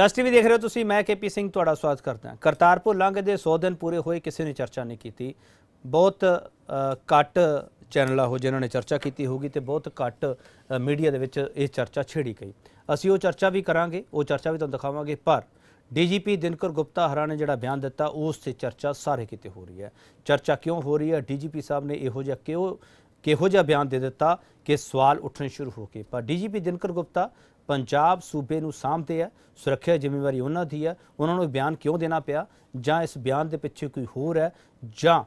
जस टीवी देख रहे हो तुसी, मैं के पी सिंह तुहाडा स्वागत करदा। करतारपुर लंघ दे 100 दिन पूरे होए, किसी ने चर्चा नहीं की। बहुत घट चैनल हो जिन्होंने चर्चा की होगी तो बहुत घट मीडिया के चर्चा छिड़ी गई। असी वो चर्चा भी करांगे, वो चर्चा भी तुहानूं दिखावांगे। पर डीजीपी दिनकर गुप्ता हरा ने जिहड़ा बयान दिता, उस ते चर्चा सारे किते हो रही है। चर्चा क्यों हो रही है? डीजीपी साहब ने इहो जिहा किहो जिहा बयान दे दिता कि सवाल उठने शुरू हो गए। पर डीजीपी दिनकर गुप्ता पंजाब सूबे नूं सामभदे है, सुरक्षा जिम्मेवारी उन्हां दी है। उन्हां नूं बयान क्यों देना पिया? जां इस बयान दे पिछे कोई होर है, जां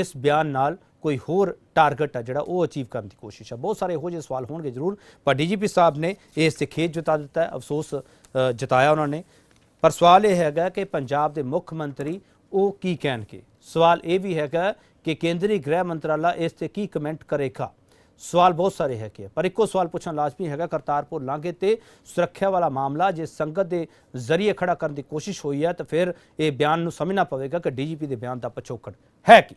इस बयान नाल कोई होर टारगेट है जिहड़ा वो अचीव करने की कोशिश है। बहुत सारे इहो जिहे सवाल होणगे जरूर, पर डीजीपी साहब ने इस ते खेद जता दिता है, अफसोस जताया उन्होंने। पर सवाल यह हैगा कि पंजाब के मुख्यमंत्री वो की कहणगे। सवाल यह भी हैगा कि केंद्रीय गृह मंत्रालय इस ते की कमेंट करेगा। सवाल बहुत सारे है कि, पर एको सवाल पूछना लाजमी हैगा, करतारपुर लांघे ते सुरक्षा वाला मामला जे संगत दे जरिए खड़ा करने की कोशिश हुई है, तो फिर ये बयान नूं समझना पवेगा कि डीजीपी दे बयान दा पछोकड़ है कि।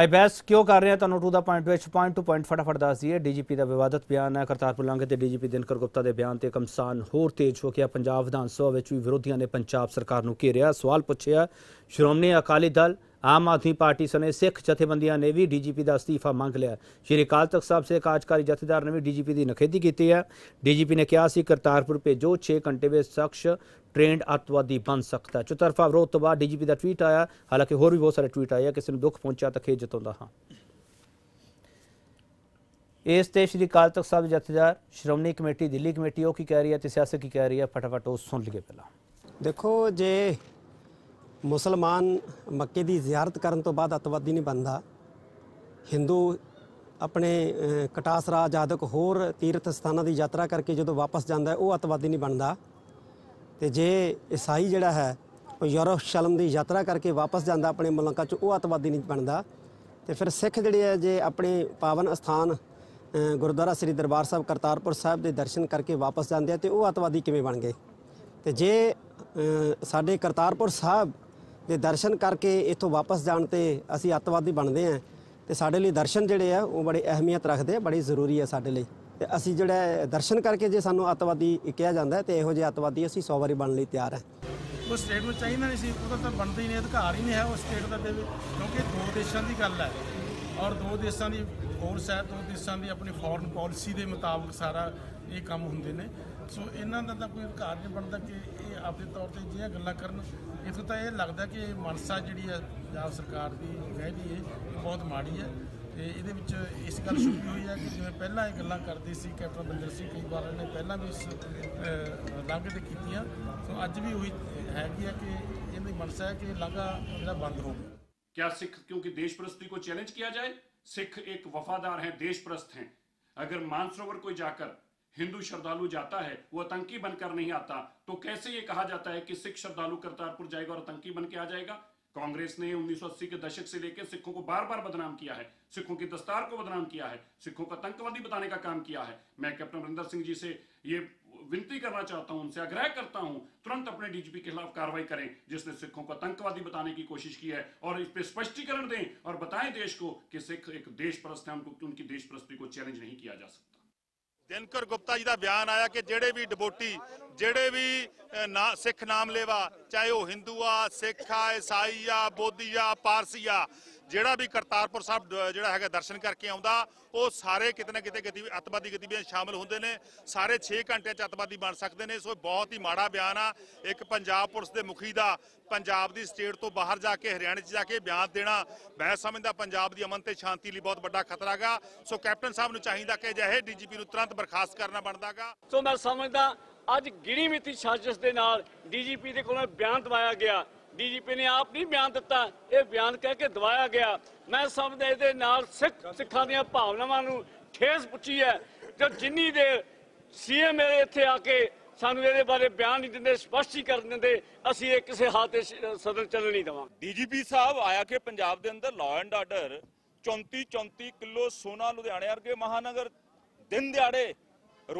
आई बहस क्यों कर रहे हैं, तुहानूं टू द पॉइंट विच पॉइंट टू पॉइंट फटाफट दस दिए। डीजीपी का विवादत बयान है करतारपुर लांघे ते डीजीपी दिनकर गुप्ता के बयान ते कमसान होर तेज हो गया। पंजाब विधानसभा में भी विरोधियों ने पंजाब सरकार नूं घेरिया, सवाल पूछे। श्रोमणी अकाली दल, आम आदमी पार्टी सने सिख जथेबंदियां ने भी डीजीपी का अस्तीफा मांग लिया। श्री अकाल तख्त साहब से कार्यकारी जथेदार ने भी डीजीपी की निखेधी की है। डीजीपी ने कहा सी करतारपुर भेजो, 6 घंटे में शख्स ट्रेंड अतवादी बन सकता है। चौतरफा विरोध तो बाद डीजीपी का ट्वीट आया। हालांकि होर भी बहुत सारे ट्वीट आए, किसी ने दुख पहुंचा तो खेद जताता हाँ। इस ते श्री अकाल तख्त साहब जथेदार, श्रोमणी कमेटी दिल्ली कमेटी वो की कह रही है तो सियासत की कह रही है, फटाफट वो सुन लीए। पहला देखो, जे ਮੁਸਲਮਾਨ ਮੱਕੇ ਦੀ ਜ਼ਿਆਰਤ ਕਰਨ ਤੋਂ ਬਾਅਦ ਅਤਵਾਦੀ ਨਹੀਂ ਬਣਦਾ। ਹਿੰਦੂ ਆਪਣੇ ਕਟਾਸਰਾ ਜਾਦਕ ਹੋਰ ਤੀਰਥ ਸਥਾਨਾਂ ਦੀ ਯਾਤਰਾ ਕਰਕੇ ਜਦੋਂ ਵਾਪਸ ਜਾਂਦਾ ਉਹ ਅਤਵਾਦੀ ਨਹੀਂ ਬਣਦਾ। ਤੇ ਜੇ ਈਸਾਈ ਜਿਹੜਾ ਹੈ ਉਹ ਯਰੂਸ਼ਲਮ ਦੀ ਯਾਤਰਾ ਕਰਕੇ ਵਾਪਸ ਜਾਂਦਾ ਆਪਣੇ ਮੁਲਕਾਂ 'ਚ, ਉਹ ਅਤਵਾਦੀ ਨਹੀਂ ਬਣਦਾ। ਤੇ ਫਿਰ ਸਿੱਖ ਜਿਹੜੇ ਹੈ ਜੇ ਆਪਣੇ ਪਾਵਨ ਅਸਥਾਨ ਗੁਰਦੁਆਰਾ ਸ੍ਰੀ ਦਰਬਾਰ ਸਾਹਿਬ ਕਰਤਾਰਪੁਰ ਸਾਹਿਬ ਦੇ ਦਰਸ਼ਨ ਕਰਕੇ ਵਾਪਸ ਜਾਂਦੇ ਆ, ਤੇ ਉਹ ਅਤਵਾਦੀ ਕਿਵੇਂ ਬਣ ਗਏ? ਤੇ ਜੇ ਸਾਡੇ ਕਰਤਾਰਪੁਰ ਸਾਹਿਬ ਦੇ ਦਰਸ਼ਨ ਕਰਕੇ ਇੱਥੋਂ ਵਾਪਸ ਜਾਣ ਤੇ ਅਸੀਂ ਅੱਤਵਾਦੀ ਬਣਦੇ ਹਾਂ, ਤੇ ਸਾਡੇ ਲਈ ਦਰਸ਼ਨ ਜਿਹੜੇ ਆ ਉਹ ਬੜੀ ਅਹਿਮੀਅਤ ਰੱਖਦੇ ਆ, ਬੜੀ ਜ਼ਰੂਰੀ ਆ ਸਾਡੇ ਲਈ। ਤੇ ਅਸੀਂ ਜਿਹੜਾ ਦਰਸ਼ਨ ਕਰਕੇ ਜੇ ਸਾਨੂੰ ਅੱਤਵਾਦੀ ਕਿਹਾ ਜਾਂਦਾ ਤੇ ਇਹੋ ਜਿਹੇ ਅੱਤਵਾਦੀ ਅਸੀਂ 100 ਵਾਰੀ ਬਣਨ ਲਈ ਤਿਆਰ ਹੈ। ਉਹ ਸਟੇਟ ਨੂੰ ਚਾਹੀਦਾ ਨਹੀਂ ਸੀ, ਉਹਦਾ ਤਾਂ ਬਣਦਾ ਹੀ ਨਹੀਂ, ਅਧਿਕਾਰ ਹੀ ਨਹੀਂ ਹੈ ਉਹ ਸਟੇਟ ਦਾ, ਕਿਉਂਕਿ 2 ਦੇਸ਼ਾਂ ਦੀ ਗੱਲ ਹੈ ਔਰ 2 ਦੇਸ਼ਾਂ ਦੀ ਫੋਰਸ ਹੈ, 2 ਦੇਸ਼ਾਂ ਦੀ ਆਪਣੀ ਫੋਰਨ ਪਾਲਿਸੀ ਦੇ ਮੁਤਾਬਕ ਸਾਰਾ ਇਹ ਕੰਮ ਹੁੰਦੇ ਨੇ। ਸੋ ਇਹਨਾਂ ਦਾ ਤਾਂ ਕੋਈ ਅਧਿਕਾਰ ਨਹੀਂ ਬਣਦਾ ਕਿ ਇਹ ਆਪਣੇ ਤੌਰ 'ਤੇ ਜਿਹੜੀਆਂ ਗੱਲਾਂ ਕਰਨ। ਇੱਥੋਂ ਤਾਂ ਇਹ ਲੱਗਦਾ ਕਿ ਮਨਸਾ ਜਿਹੜੀ ਹੈ ਪੰਜਾਬ ਸਰਕਾਰ ਦੀ ਕਹਿ ਲਈਏ ਬਹੁਤ ਮਾੜੀ ਹੈ। ਤੇ ਇਹਦੇ ਵਿੱਚ ਇਸ ਗੱਲ ਛੁਪੀ ਹੋਈ ਹੈ ਕਿ ਜਿਵੇਂ ਪਹਿਲਾਂ ਇਹ ਗੱਲਾਂ ਕਰਦੇ ਸੀ ਕੈਪਟਨ ਅਮਰਿੰਦਰ ਸਿੰਘ, ਕਈ ਵਾਰ ਨੇ ਪਹਿਲਾਂ ਵੀ ਇਸ ਲਾਂਘੇ 'ਤੇ ਕੀਤੀਆਂ। ਸੋ ਅੱਜ ਵੀ ਉਹੀ ਹੈਗੀ ਹੈ ਕਿ ਇਹਦੀ ਮਨਸਾ ਹੈ ਕਿ ਲਾਂਘਾ ਜਿਹੜਾ ਬੰਦ ਹੋ ਗਿਆ। क्या सिख क्योंकि देश परस्ती को चैलेंज किया जाए? सिख एक वफादार हैं, देश परस्त हैं। अगर मानसरोवर कोई जाकर हिंदू श्रद्धालु जाता है वो आतंकी बनकर नहीं आता, तो कैसे ये कहा जाता है कि सिख श्रद्धालु करतारपुर जाएगा और आतंकी बन के आ जाएगा? कांग्रेस ने 1980 के दशक से लेकर सिखों को बार बार बदनाम किया है, सिखों की दस्तार को बदनाम किया है, सिखों का आतंकवादी बताने का काम किया है। मैं कैप्टन अमरिंदर सिंह जी से ये विनती करना चाहता हूं, उनसे आग्रह करता हूं, तुरंत अपने डीजीपी के खिलाफ कार्रवाई करें जिसने सिखों को आतंकवादी बताने की कोशिश की है, और इस पे स्पष्टीकरण दें और बताएं देश को कि सिख एक देश परस्त है, उनकी देश परस्ती को चैलेंज नहीं किया जा सकता। दिनकर गुप्ता जी का बयान आया कि जेडे भी डबोटी, जेडे भी ना सिख नाम लेवा, चाहे वह हिंदू आ, सिख आ, ईसाई आ, बोधी आ, पारसी आ, ਜਿਹੜਾ ਵੀ ਕਰਤਾਰਪੁਰ ਸਾਹਿਬ ਜਿਹੜਾ ਹੈਗਾ ਦਰਸ਼ਨ ਕਰਕੇ ਆਉਂਦਾ ਉਹ ਸਾਰੇ ਕਿਤੇ ਨਾ ਕਿਤੇ ਅੱਤਵਾਦੀ ਗਤੀਵਿਧੀਆਂ ਸ਼ਾਮਲ ਹੁੰਦੇ ਨੇ, ਸਾਰੇ 6 ਘੰਟਿਆਂ 'ਚ ਅੱਤਵਾਦੀ ਬਣ ਸਕਦੇ ਨੇ। ਸੋ ਬਹੁਤ ਹੀ ਮਾੜਾ ਬਿਆਨ ਆ ਇੱਕ ਪੰਜਾਬ ਪੁਲਿਸ ਦੇ ਮੁਖੀ ਦਾ, ਪੰਜਾਬ ਦੀ ਸਟੇਟ ਤੋਂ ਬਾਹਰ ਜਾ ਕੇ ਹਰਿਆਣੇ 'ਚ ਜਾ ਕੇ ਬਿਆਨ ਦੇਣਾ। ਮੈਂ ਸਮਝਦਾ ਪੰਜਾਬ ਦੀ ਅਮਨ ਤੇ ਸ਼ਾਂਤੀ ਲਈ ਬਹੁਤ ਵੱਡਾ ਖਤਰਾ ਹੈਗਾ। ਸੋ ਕੈਪਟਨ ਸਾਹਿਬ ਨੂੰ ਚਾਹੀਦਾ ਕਿ ਅਜਿਹੇ ਡੀਜੀਪੀ ਨੂੰ ਤੁਰੰਤ ਬਰਖਾਸਤ ਕਰਨਾ ਬਣਦਾ ਹੈਗਾ। ਸੋ ਮੈਂ ਸਮਝਦਾ ਅੱਜ ਗਿਣੀ ਮਿਤੀ ਸਾਜ਼ਿਸ਼ ਦੇ ਨਾਲ ਡੀਜੀਪੀ ਦੇ ਕੋਲੋਂ ਬਿਆਨ ਦਵਾਇਆ ਗਿਆ। डीजीपी ने आप नहीं बयान दिता, यह बयान कह के दवाया गया। मैं समझदा इसदे नाल सिखां दीआं भावनावां नूं ठेस पहुंची है। जो जिन्नी देर सीएम इत्थे आके सानूं इहदे बारे बयान नहीं दिंदे, स्पष्टीकरण दिंदे, असीं इह किसे हाल ते सदन चलण नहीं देवांगे। डीजीपी साहब आया कि पंजाब दे अंदर लॉ एंड आर्डर 34-34 किलो सोना लुधियाणे वर्गे महानगर दिन दिहाड़े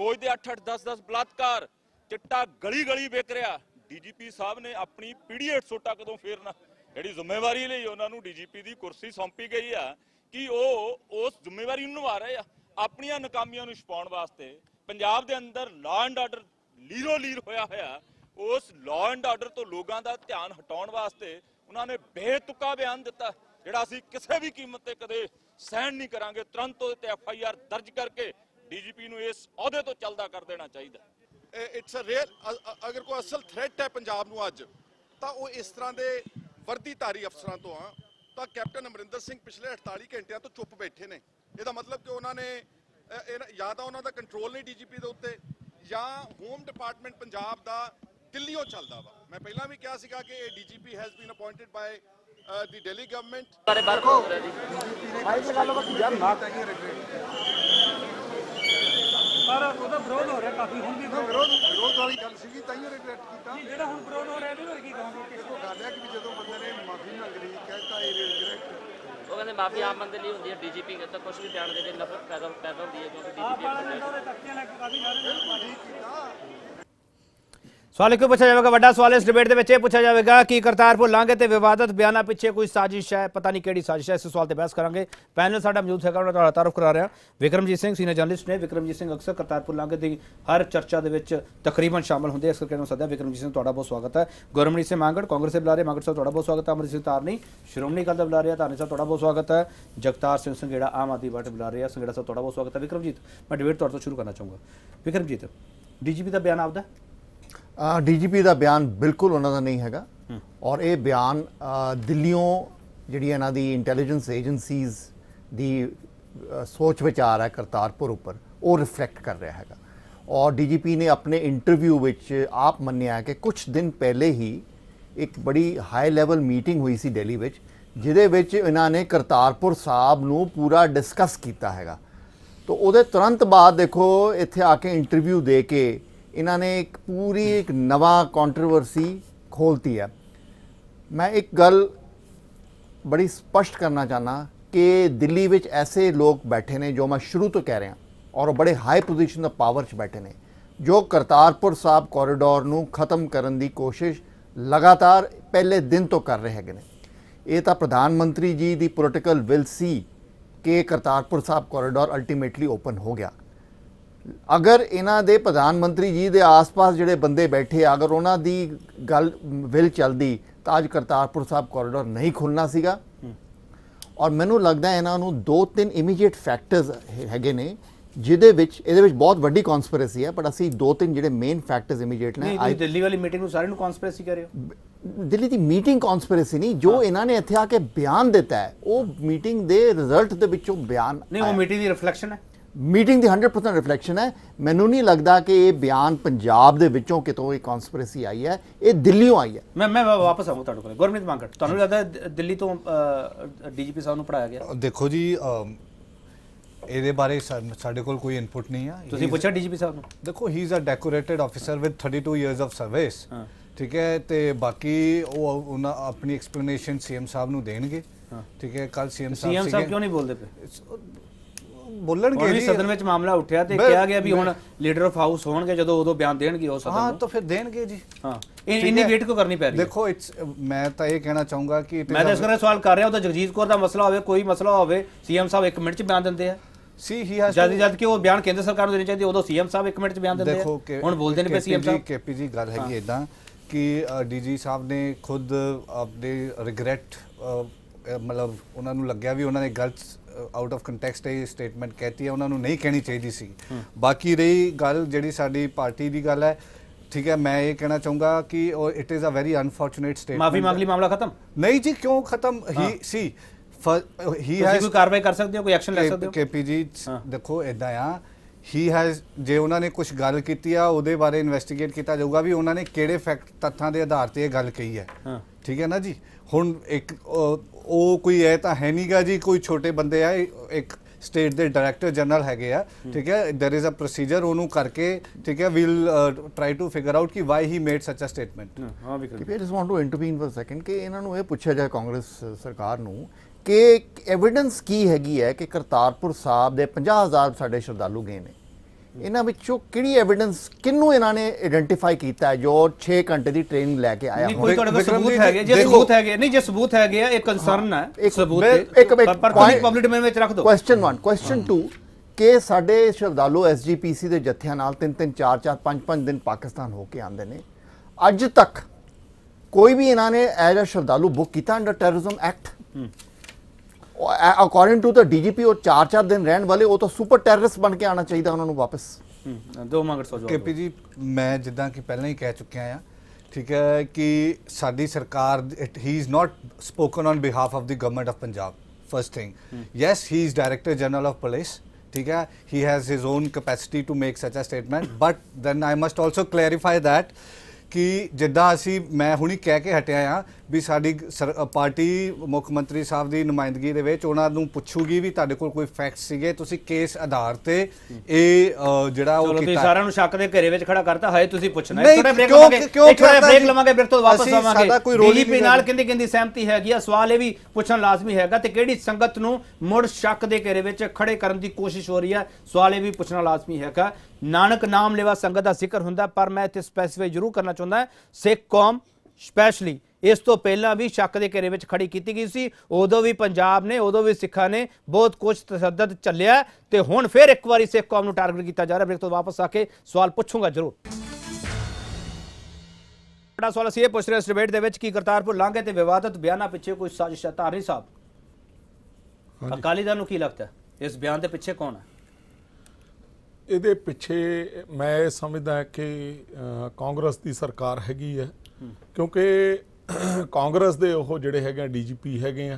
रोज दे 8-8 10-10 बलात्कार, चिट्टा गली गली विक रिहा। ਡੀਜੀਪੀ ਸਾਹਿਬ ਨੇ ਆਪਣੀ ਪੀੜੀ 800 ਕਦੋਂ ਫੇਰਨਾ ਜਿਹੜੀ ਜ਼ਿੰਮੇਵਾਰੀ ਲਈ ਉਹਨਾਂ ਨੂੰ ਡੀਜੀਪੀ ਦੀ ਕੁਰਸੀ ਸੌਂਪੀ ਗਈ ਆ ਕਿ ਉਹ ਉਸ ਜ਼ਿੰਮੇਵਾਰੀ ਨੂੰ ਨਿਭਾ ਰਹੇ ਆ ਆਪਣੀਆਂ ਨਾਕਾਮੀਆਂ ਨੂੰ ਛੁਪਾਉਣ ਵਾਸਤੇ। ਪੰਜਾਬ ਦੇ ਅੰਦਰ ਲਾਅ ਐਂਡ ਆਰਡਰ ਲੀਰੋ ਲੀਰ ਹੋਇਆ ਹੋਇਆ, ਉਸ ਲਾਅ ਐਂਡ ਆਰਡਰ ਤੋਂ ਲੋਕਾਂ ਦਾ ਧਿਆਨ ਹਟਾਉਣ ਵਾਸਤੇ ਉਹਨਾਂ ਨੇ ਬੇਤੁਕਾ ਬਿਆਨ ਦਿੱਤਾ ਜਿਹੜਾ ਅਸੀਂ ਕਿਸੇ ਵੀ ਕੀਮਤ ਤੇ ਕਦੇ ਸਹਿਣ ਨਹੀਂ ਕਰਾਂਗੇ। ਤੁਰੰਤ ਉਹਦੇ ਤੇ ਐਫਆਈਆਰ ਦਰਜ ਕਰਕੇ ਡੀਜੀਪੀ ਨੂੰ ਇਸ ਅਹੁਦੇ ਤੋਂ ਚਲਦਾ ਕਰ ਦੇਣਾ ਚਾਹੀਦਾ। इट्स अ रियल अगर कोई असल थ्रैट है पंजाब में अज तो वो इस तरह के वर्दीधारी अफसरों तो हाँ तो कैप्टन अमरिंदर सिंह पिछले 48 घंटिया तो चुप बैठे ने। यदा मतलब कि उन्होंने या तो उन्होंने कंट्रोल नहीं डी जी पी के उत्ते या होम डिपार्टमेंट पंजाब का दिल्ली चलता वा। मैं पहला भी कहा कि D G P has been appointed by the Delhi government. सवाल एक पूछा जाएगा, वड्डा सवाल इस डिबेट में पूछा जाएगा कि करतारपुर लांघे ते विवादत बयाना पिछे कोई साजिश है, पता नहीं केड़ी साजिश है। इस सवाल ते बहस करांगे। पैनल साडा मौजूद है, उन्हां दा तारफ करा रहा विक्रमजीत सिंह सीनियर जर्नलिस्ट ने। विक्रमजीत सिंह अक्सर करतारपुर लांघे की हर चर्चा दे विच तकरीबन शामिल होंदे, इस करके उन्हां सद्या। विक्रमजीत सिंह तुहाडा बहुत स्वागत है। गुरमीत सिंह मांगट कांग्रेस दे बुला रहे, मांगट साहब तुहाडा बहुत स्वागत है। अमरजीत सिंह तरनी श्रोमणी अकाली दल बुला रहे, तरनी साहब तुहाडा बहुत स्वागत है। जगतार संघेड़ा आम आदमी पार्टी बुला रहे, संघेड़ा साहब तुहाडा बहुत स्वागत है। विक्रमजीत, मैं डिबेट तुहाडे तों शुरू करना चाहूँगा। विक्रमजीत, डीजीपी का बयान आपदा डीजीपी का बयान बिल्कुल उन्हों का नहीं हैगा और ये बयान दिल्लियों जी इन्ह की इंटैलीजेंस एजेंसीज की सोच विचार है करतारपुर उपर वो रिफ्लैक्ट कर रहा है। और डीजीपी ने अपने इंटरव्यू विच आप मन्निया कि कुछ दिन पहले ही एक बड़ी हाई लैवल मीटिंग हुई सी दिल्ली विच, जिहदे विच इन्होंने करतारपुर साहब नू पूरा डिस्कस किया हैगा। तो उहदे तुरंत बाद देखो इत्थे आके इंटरव्यू दे के इन्होंने एक पूरी एक नवा कॉन्ट्रोवर्सी खोलती है। मैं एक गल बड़ी स्पष्ट करना चाहना कि दिल्ली विच ऐसे लोग बैठे ने जो मैं शुरू तो कह रहा और बड़े हाई पोजिशन ऑफ पावर च बैठे ने जो करतारपुर साहब कॉरीडोर नू खत्म करने की कोशिश लगातार पहले दिन तो कर रहे हैं ने। ये तो प्रधानमंत्री जी की पोलिटिकल विल सी कि करतारपुर साहब कॉरीडोर अल्टीमेटली ओपन हो गया। अगर इन्हां दे प्रधानमंत्री जी दे आस-पास जिहड़े बंदे बैठे अगर उन्हां दी गल विल चलदी तो अज करतारपुर साहब कॉरीडोर नहीं खुलना सीगा। और मैनूं लगदा इन्हां नूं दो तीन इमीजिएट फैक्टर्स हैगे ने जिहदे विच इहदे विच बहुत वड्डी कॉन्स्पिरेसी है, पर असीं दो तीन जिहड़े मेन फैक्टर्स इमीजिएट ने। आज दिल्ली वाली मीटिंग नूं सारे नूं कॉन्स्पिरेसी कर रहे हो? दिल्ली दी मीटिंग कॉन्स्पिरेसी नहीं, जो इन्हां ने इत्थे आके बयान दिता है वो मीटिंग दे रिजल्ट दे विचों बयान नहीं, वो मीटिंग दी रिफ्लैक्शन है। मीटिंग की 100% रिफ्लैक्शन है। मैनू नहीं लगता कि ये बयान पंजाब के विचों कितों एक कॉन्स्पिरेसी आई है, ये दिल्लियों आई है। मैं वापस आऊँ तुहाडे कोल। गुरमीत मांगट, तुहानूं लगता है दिल्ली तो डीजीपी साहब नूं पढ़ाया गया? देखो जी, ਇਹਦੇ ਬਾਰੇ ਸਾਡੇ ਕੋਲ ਕੋਈ ਇਨਪੁਟ ਨਹੀਂ ਆ। ਤੁਸੀਂ ਪੁੱਛਿਆ ਡੀਜੀਪੀ ਸਾਹਿਬ ਨੂੰ? ਦੇਖੋ, he is a decorated officer with 32 years of service, ਠੀਕ ਹੈ, ਤੇ ਬਾਕੀ ਉਹ ਉਹਨਾਂ ਆਪਣੀ ਐਕਸਪਲੇਨੇਸ਼ਨ ਸੀਐਮ ਸਾਹਿਬ ਨੂੰ ਦੇਣਗੇ, ਠੀਕ ਹੈ। ਕੱਲ ਸੀਐਮ ਸਾਹਿਬ ਕਿਉਂ ਨਹੀਂ ਬੋਲਦੇ ਪਏ? डी जी साहब ने खुद अपने रिग्रेट मतलब उन्होंने लग्या भी उन्होंने गलत आउट ऑफ कंटैक्सट ये स्टेटमेंट कहती है, उन्होंने नहीं कहनी चाहिए सी। बाकी रही गल जी साड़ी पार्टी की गल है, ठीक है, मैं ये कहना चाहूँगा कि it is a very unfortunate statement. माफी मांग ली, मामला खत्म? नहीं जी, क्यों खत्म? ही सी ही हैज़ कोई कार्रवाई कर सकते हो, कोई एक्शन ले सकते हो? केपी जी देखो इदा आ ही हैज़ जे उन्होंने कुछ गल की वो बारे इन्वेस्टिगेट किया जाऊगा भी उन्होंने किहड़े फैक्ट तत्थां के आधार पर यह गल कही है, ठीक है ना जी। हुण एक ਉਹ ਕੋਈ ਇਹ ਤਾਂ ਹੈ ਨਹੀਂਗਾ ਜੀ, ਕੋਈ ਛੋਟੇ ਬੰਦੇ ਆ, ਇੱਕ ਸਟੇਟ ਦੇ ਡਾਇਰੈਕਟਰ ਜਨਰਲ ਹੈਗੇ ਆ, ਠੀਕ ਹੈ। देयर इज अ प्रोसीजर ਉਹਨੂੰ ਕਰਕੇ, ਠੀਕ ਹੈ, we'll try to figure out ਕਿ why he made such a statement. ਹਾਂ Vikram ji, just want to intervene for second ਕਿ ਇਹਨਾਂ ਨੂੰ ਇਹ ਪੁੱਛਿਆ ਜਾਏ ਕਾਂਗਰਸ ਸਰਕਾਰ ਨੂੰ ਕਿ ਐਵੀਡੈਂਸ ਕੀ ਹੈਗੀ ਹੈ ਕਿ ਕਰਤਾਰਪੁਰ ਸਾਹਿਬ ਦੇ 50000 ਸਾਡੇ ਸ਼ਰਧਾਲੂ ਗਏ ਨੇ। इन्हां विचों किहड़ी एविडेंस किन्नू इन्हां ने आइडेंटिफाई कीता है जो 6 घंटे दी ट्रेनिंग लैके आया हो? सबूत है गया, एक कंसर्न है सबूत, एक पब्लिक डोमेन विच रख दो। क्वेश्चन 1 क्वेश्चन 2 के साडे श्रद्धालु एसजीपीसी दे जत्थियां नाल 3-3 4-4 5-5 दिन पाकिस्तान होके आंदे ने, अज तक कोई भी इन्हां ने एज अ श्रद्धालु बुक किया under terrorism act according to the DGP, और 4-4 दिन रहने वाले वो तो सुपर टेररिस्ट बन के आना चाहिए उन्होंने वापस। दो मंगट के पी जी, मैं जिदा कि पहले ही कह चुके हैं ठीक है कि साडी सरकार ही is not spoken on behalf of the government of Punjab. First thing, yes he is director general of police, ठीक है, he has his own capacity to make such a statement, but then I must also clarify that कि जिदा असी मैं हुणी कह के हटिया हाँ भी साड़ी पार्टी मुख्य मंत्री साहब की नुमाइंदगी दे विच उहनां नूं पुछूगी भी तुहाडे कोल कोई फैक्ट सीगे, तुसीं केस आधार ते इह जिहड़ा ओह कीता सारा नूं शक दे घेरे विच खड़ा करता है, तुसीं पुछना है। थोड़ा ब्रेक लवांगे, एक थोड़ा ब्रेक लवांगे, ब्रेक तो वापस आवांगे। डीजीपी नाल किंदी किंदी सहमति हैगी आ, सवाल इह वी पुछण लाजमी हैगा ते किहड़ी संगत नूं मुड़ शक दे घेरे विच खड़े करन दी कोशिश हो रही है, सवाल इह वी पुछना लाजमी हैगा। नानक नाम लेवा संगत दा जिक्र हुंदा, पर मैं इत्थे स्पेसिफाई जरूर करना चाहुंदा सिख कौम स्पैशली इस तो पहला भी शक के घेरे में खड़ी की गई सी, उदों भी पंजाब ने उदों भी सिखा ने बहुत कुछ तशद्दद चलिया ते हुण फिर एक बार सिख कौम नूं टारगेट किया जा रहा है। ब्रेक तो वापस आके सवाल पूछूंगा जरूर। बड़ा सवाल असीं पुछ रहे इस डिबेट दे विच कि करतारपुर लांघे ते विवादत बयाना पिछे कोई साजिश है? तरनी साहब अकाली दल नूं की लगता है इस बयान के पिछे कौन है? ये पिछे मैं समझदा कि कांग्रेस की सरकार हैगी है, क्योंकि कांग्रेस के वह जोड़े है डी जी पी है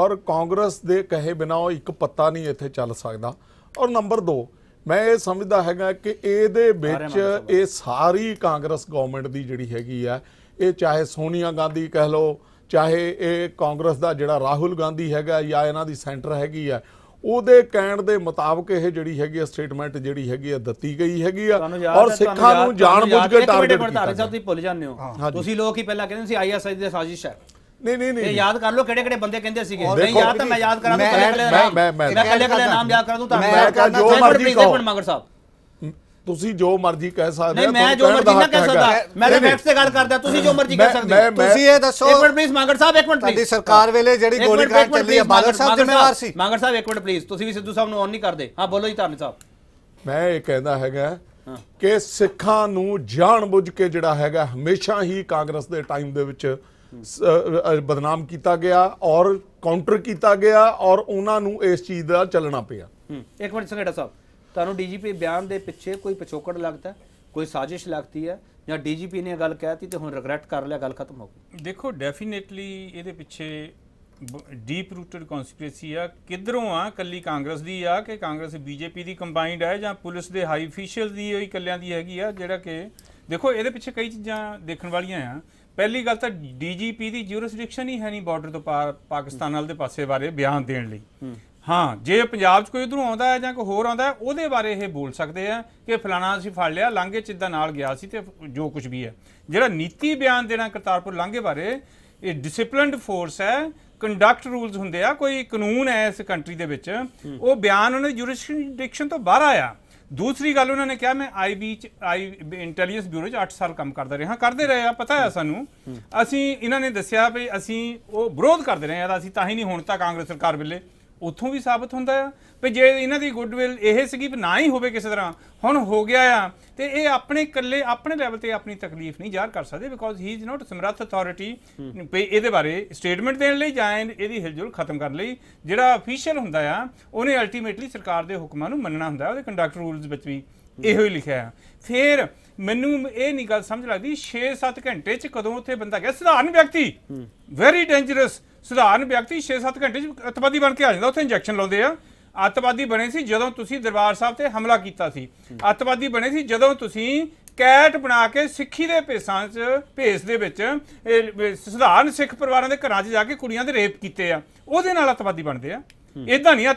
और कांग्रेस के कहे बिना एक पत्ता नहीं इतने चल सकता। और नंबर 2 मैं ये समझदा है कि ये सारी कांग्रेस गौरमेंट की जी हैगी है, ये चाहे सोनीया गांधी कह लो, चाहे ये कांग्रेस का जोड़ा राहुल गांधी है या इन्हां दी सेंटर हैगी है, ਉਹਦੇ ਕਹਿਣ ਦੇ ਮੁਤਾਬਕ ਇਹ ਜਿਹੜੀ ਹੈਗੀ ਸਟੇਟਮੈਂਟ ਜਿਹੜੀ ਹੈਗੀ ਦਿੱਤੀ ਗਈ ਹੈਗੀ ਆ ਔਰ ਸਿੱਖਾਂ ਨੂੰ ਜਾਣਬੁੱਝ ਕੇ ਟਾਰਗੇਟ ਕੀਤਾ। ਤੁਸੀਂ ਭੁੱਲ ਜਾਂਦੇ ਹੋ, ਤੁਸੀਂ ਲੋਕ ਹੀ ਪਹਿਲਾਂ ਕਹਿੰਦੇ ਸੀ ਆਈਐਸਆਈ ਦੀ ਸਾਜ਼ਿਸ਼ ਹੈ। ਨਹੀਂ ਨਹੀਂ ਨਹੀਂ, ਯਾਦ ਕਰ ਲਓ ਕਿਹੜੇ ਕਿਹੜੇ ਬੰਦੇ ਕਹਿੰਦੇ ਸੀਗੇ। ਨਹੀਂ ਯਾਦ ਤਾਂ ਮੈਂ ਯਾਦ ਕਰਾਂ ਦੂੰ, ਕੱਲੇ ਨਾਮ ਯਾਦ ਕਰਾਂ ਦੂੰ। ਤੁਹਾਨੂੰ ਜੋ ਮਰਜ਼ੀ ਕਹੋ ਮੰਗੜ ਸਾਹਿਬ, ਤੁਸੀਂ ਜੋ ਮਰਜ਼ੀ ਕਹਿ ਸਕਦੇ ਹੋ। ਮੈਂ ਜੋ ਮਰਜ਼ੀ ਨਾ ਕਹਿ ਸਕਦਾ, ਮੈਂ ਤਾਂ ਫੈਕਟਸ ਤੇ ਗੱਲ ਕਰਦਾ, ਤੁਸੀਂ ਜੋ ਮਰਜ਼ੀ ਕਹਿ ਸਕਦੇ ਹੋ। ਤੁਸੀਂ ਇਹ ਦੱਸੋ ਇੱਕ ਮਿੰਟ ਪਲੀਜ਼ ਮੰਗੜ ਸਾਹਿਬ, ਇੱਕ ਮਿੰਟ ਪਲੀਜ਼। ਸਰਕਾਰ ਵੇਲੇ ਜਿਹੜੀ ਗੋਲੀ ਕਾਂਡ ਚੱਲੀ ਹੈ ਬਾਦਲ ਸਾਹਿਬ ਜ਼ਿੰਮੇਵਾਰ ਸੀ। ਮੰਗੜ ਸਾਹਿਬ ਇੱਕ ਮਿੰਟ ਪਲੀਜ਼, ਤੁਸੀਂ ਵੀ ਸਿੱਧੂ ਸਾਹਿਬ ਨੂੰ ਔਨ ਨਹੀਂ ਕਰਦੇ। ਹਾਂ ਬੋਲੋ ਜੀ ਤਰਨੀ ਸਾਹਿਬ। ਮੈਂ ਇਹ ਕਹਿੰਦਾ ਹੈਗਾ ਕਿ ਸਿੱਖਾਂ ਨੂੰ ਜਾਣ ਬੁੱਝ ਕੇ ਜਿਹੜਾ ਹੈਗਾ ਹਮੇਸ਼ਾ ਹੀ ਕਾਂਗਰਸ ਦੇ ਟਾਈਮ ਦੇ ਵਿੱਚ ਬਦਨਾਮ ਕੀਤਾ ਗਿਆ ਔਰ ਕਾਊਂਟਰ ਕੀਤਾ ਗਿਆ ਔਰ ਉਹਨਾਂ ਨੂੰ ਇਸ ਚੀਜ਼ ਦਾ ਚੱਲਣਾ ਪਿਆ। ਇੱਕ ਮਿੰਟ ਸੰਘੇੜਾ ਸਾਹਿਬ, ਤੁਹਾਨੂੰ डीजीपी बयान के पिछे कोई पिछोकड़ लगता है, कोई साजिश लगती है या डीजीपी ने गल कहती तो हुण रिग्रैट कर लिया गल खत्म हो गई? देखो डेफिनेटली ये पिछे डीप रूटेड कॉन्स्पिरेसी आ, किधरों आ कली कांग्रेस की आ कि कांग्रेस बीजेपी की कंबाइंड है या पुलिस के हाई ऑफिशियल की ही कल्यां की हैगी आ। जिहड़ा कि देखो ये पिछे कई चीज़ां देखण वालियां आ। पहली गल तो डीजीपी की ज्यूरिसडिक्शन ही है नहीं बॉर्डर तो पाकिस्तान वाले पासे बारे बयान देने लई। हाँ जे पंजाब कोई इधरों आता है या कोई होर आता है वो बारे ये बोल सकते हैं कि फलाना असी फड़ लिया लांघे चिदा नाल गया सी ते जो कुछ भी है। जिहड़ा नीति बयान देना करतारपुर लांघे बारे ये डिसिपलिनड फोर्स है, कंडक्ट रूल्स हुंदे आ, कोई कानून है इस कंट्री दे विच, वो बयान उन्होंने ज्यूरिसडिक्शन तो बाहर आया। दूसरी गल उन्होंने कहा मैं आई बी इंटैलीजेंस ब्यूरो 8 साल काम करता रहा, करते रहे आ, पता है सानू। असी इन्होंने दस्सिया भी असी वो विरोध करते रहे हैं, असी तां ही नहीं हुण तां कांग्रेस सरकार वेले ਉੱਥੋं भी साबित होंदा है भी जे इन्हां दी गुडविल इह सीगी ना ही होवे किसी तरह हुण हो गया आ ते इह अपने कल्ले अपने लैवल ते अपनी तकलीफ नहीं जाहिर कर सकदे बिकॉज ही इज़ नॉट समर्थ अथॉरिटी पे इहदे बारे स्टेटमेंट देण लई जां इहदी हिलजुल खत्म करन लई। जिहड़ा ऑफिशियल हुंदा आ उहने अल्टीमेटली सरकार दे हुक्मां नूं मनणा हुंदा, उहदे कंडक्ट रूल्स विच भी इहो ही लिखिआ। फिर मैनूं इह नहीं गल समझ लगदी 6-7 घंटे च कदों उत्थे बंदा गया सधारण व्यक्ति वैरी डेंजरस ਸਧਾਰਨ ਵਿਅਕਤੀ 6-7 ਘੰਟੇ 'ਚ ਅੱਤਵਾਦੀ ਬਣ ਕੇ ਆ ਜਾਂਦਾ। ਉੱਥੇ ਇੰਜੈਕਸ਼ਨ ਲਾਉਂਦੇ ਆ। ਅੱਤਵਾਦੀ ਬਣੇ ਸੀ ਜਦੋਂ ਤੁਸੀਂ ਦਰਬਾਰ ਸਾਹਿਬ ਤੇ ਹਮਲਾ ਕੀਤਾ ਸੀ, ਅੱਤਵਾਦੀ ਬਣੇ ਸੀ ਜਦੋਂ ਤੁਸੀਂ ਕੈਟ ਬਣਾ ਕੇ ਸਿੱਖੀ ਦੇ ਭੇਸਾਂ 'ਚ ਭੇਸ ਦੇ ਵਿੱਚ ਸਧਾਰਨ ਸਿੱਖ ਪਰਿਵਾਰਾਂ ਦੇ ਘਰਾਂ 'ਚ ਜਾ ਕੇ ਕੁੜੀਆਂ ਦੇ ਰੇਪ ਕੀਤੇ ਆ, ਉਹਦੇ ਨਾਲ ਅੱਤਵਾਦੀ ਬਣਦੇ ਆ। ਇਦਾਂ ਨਹੀਂ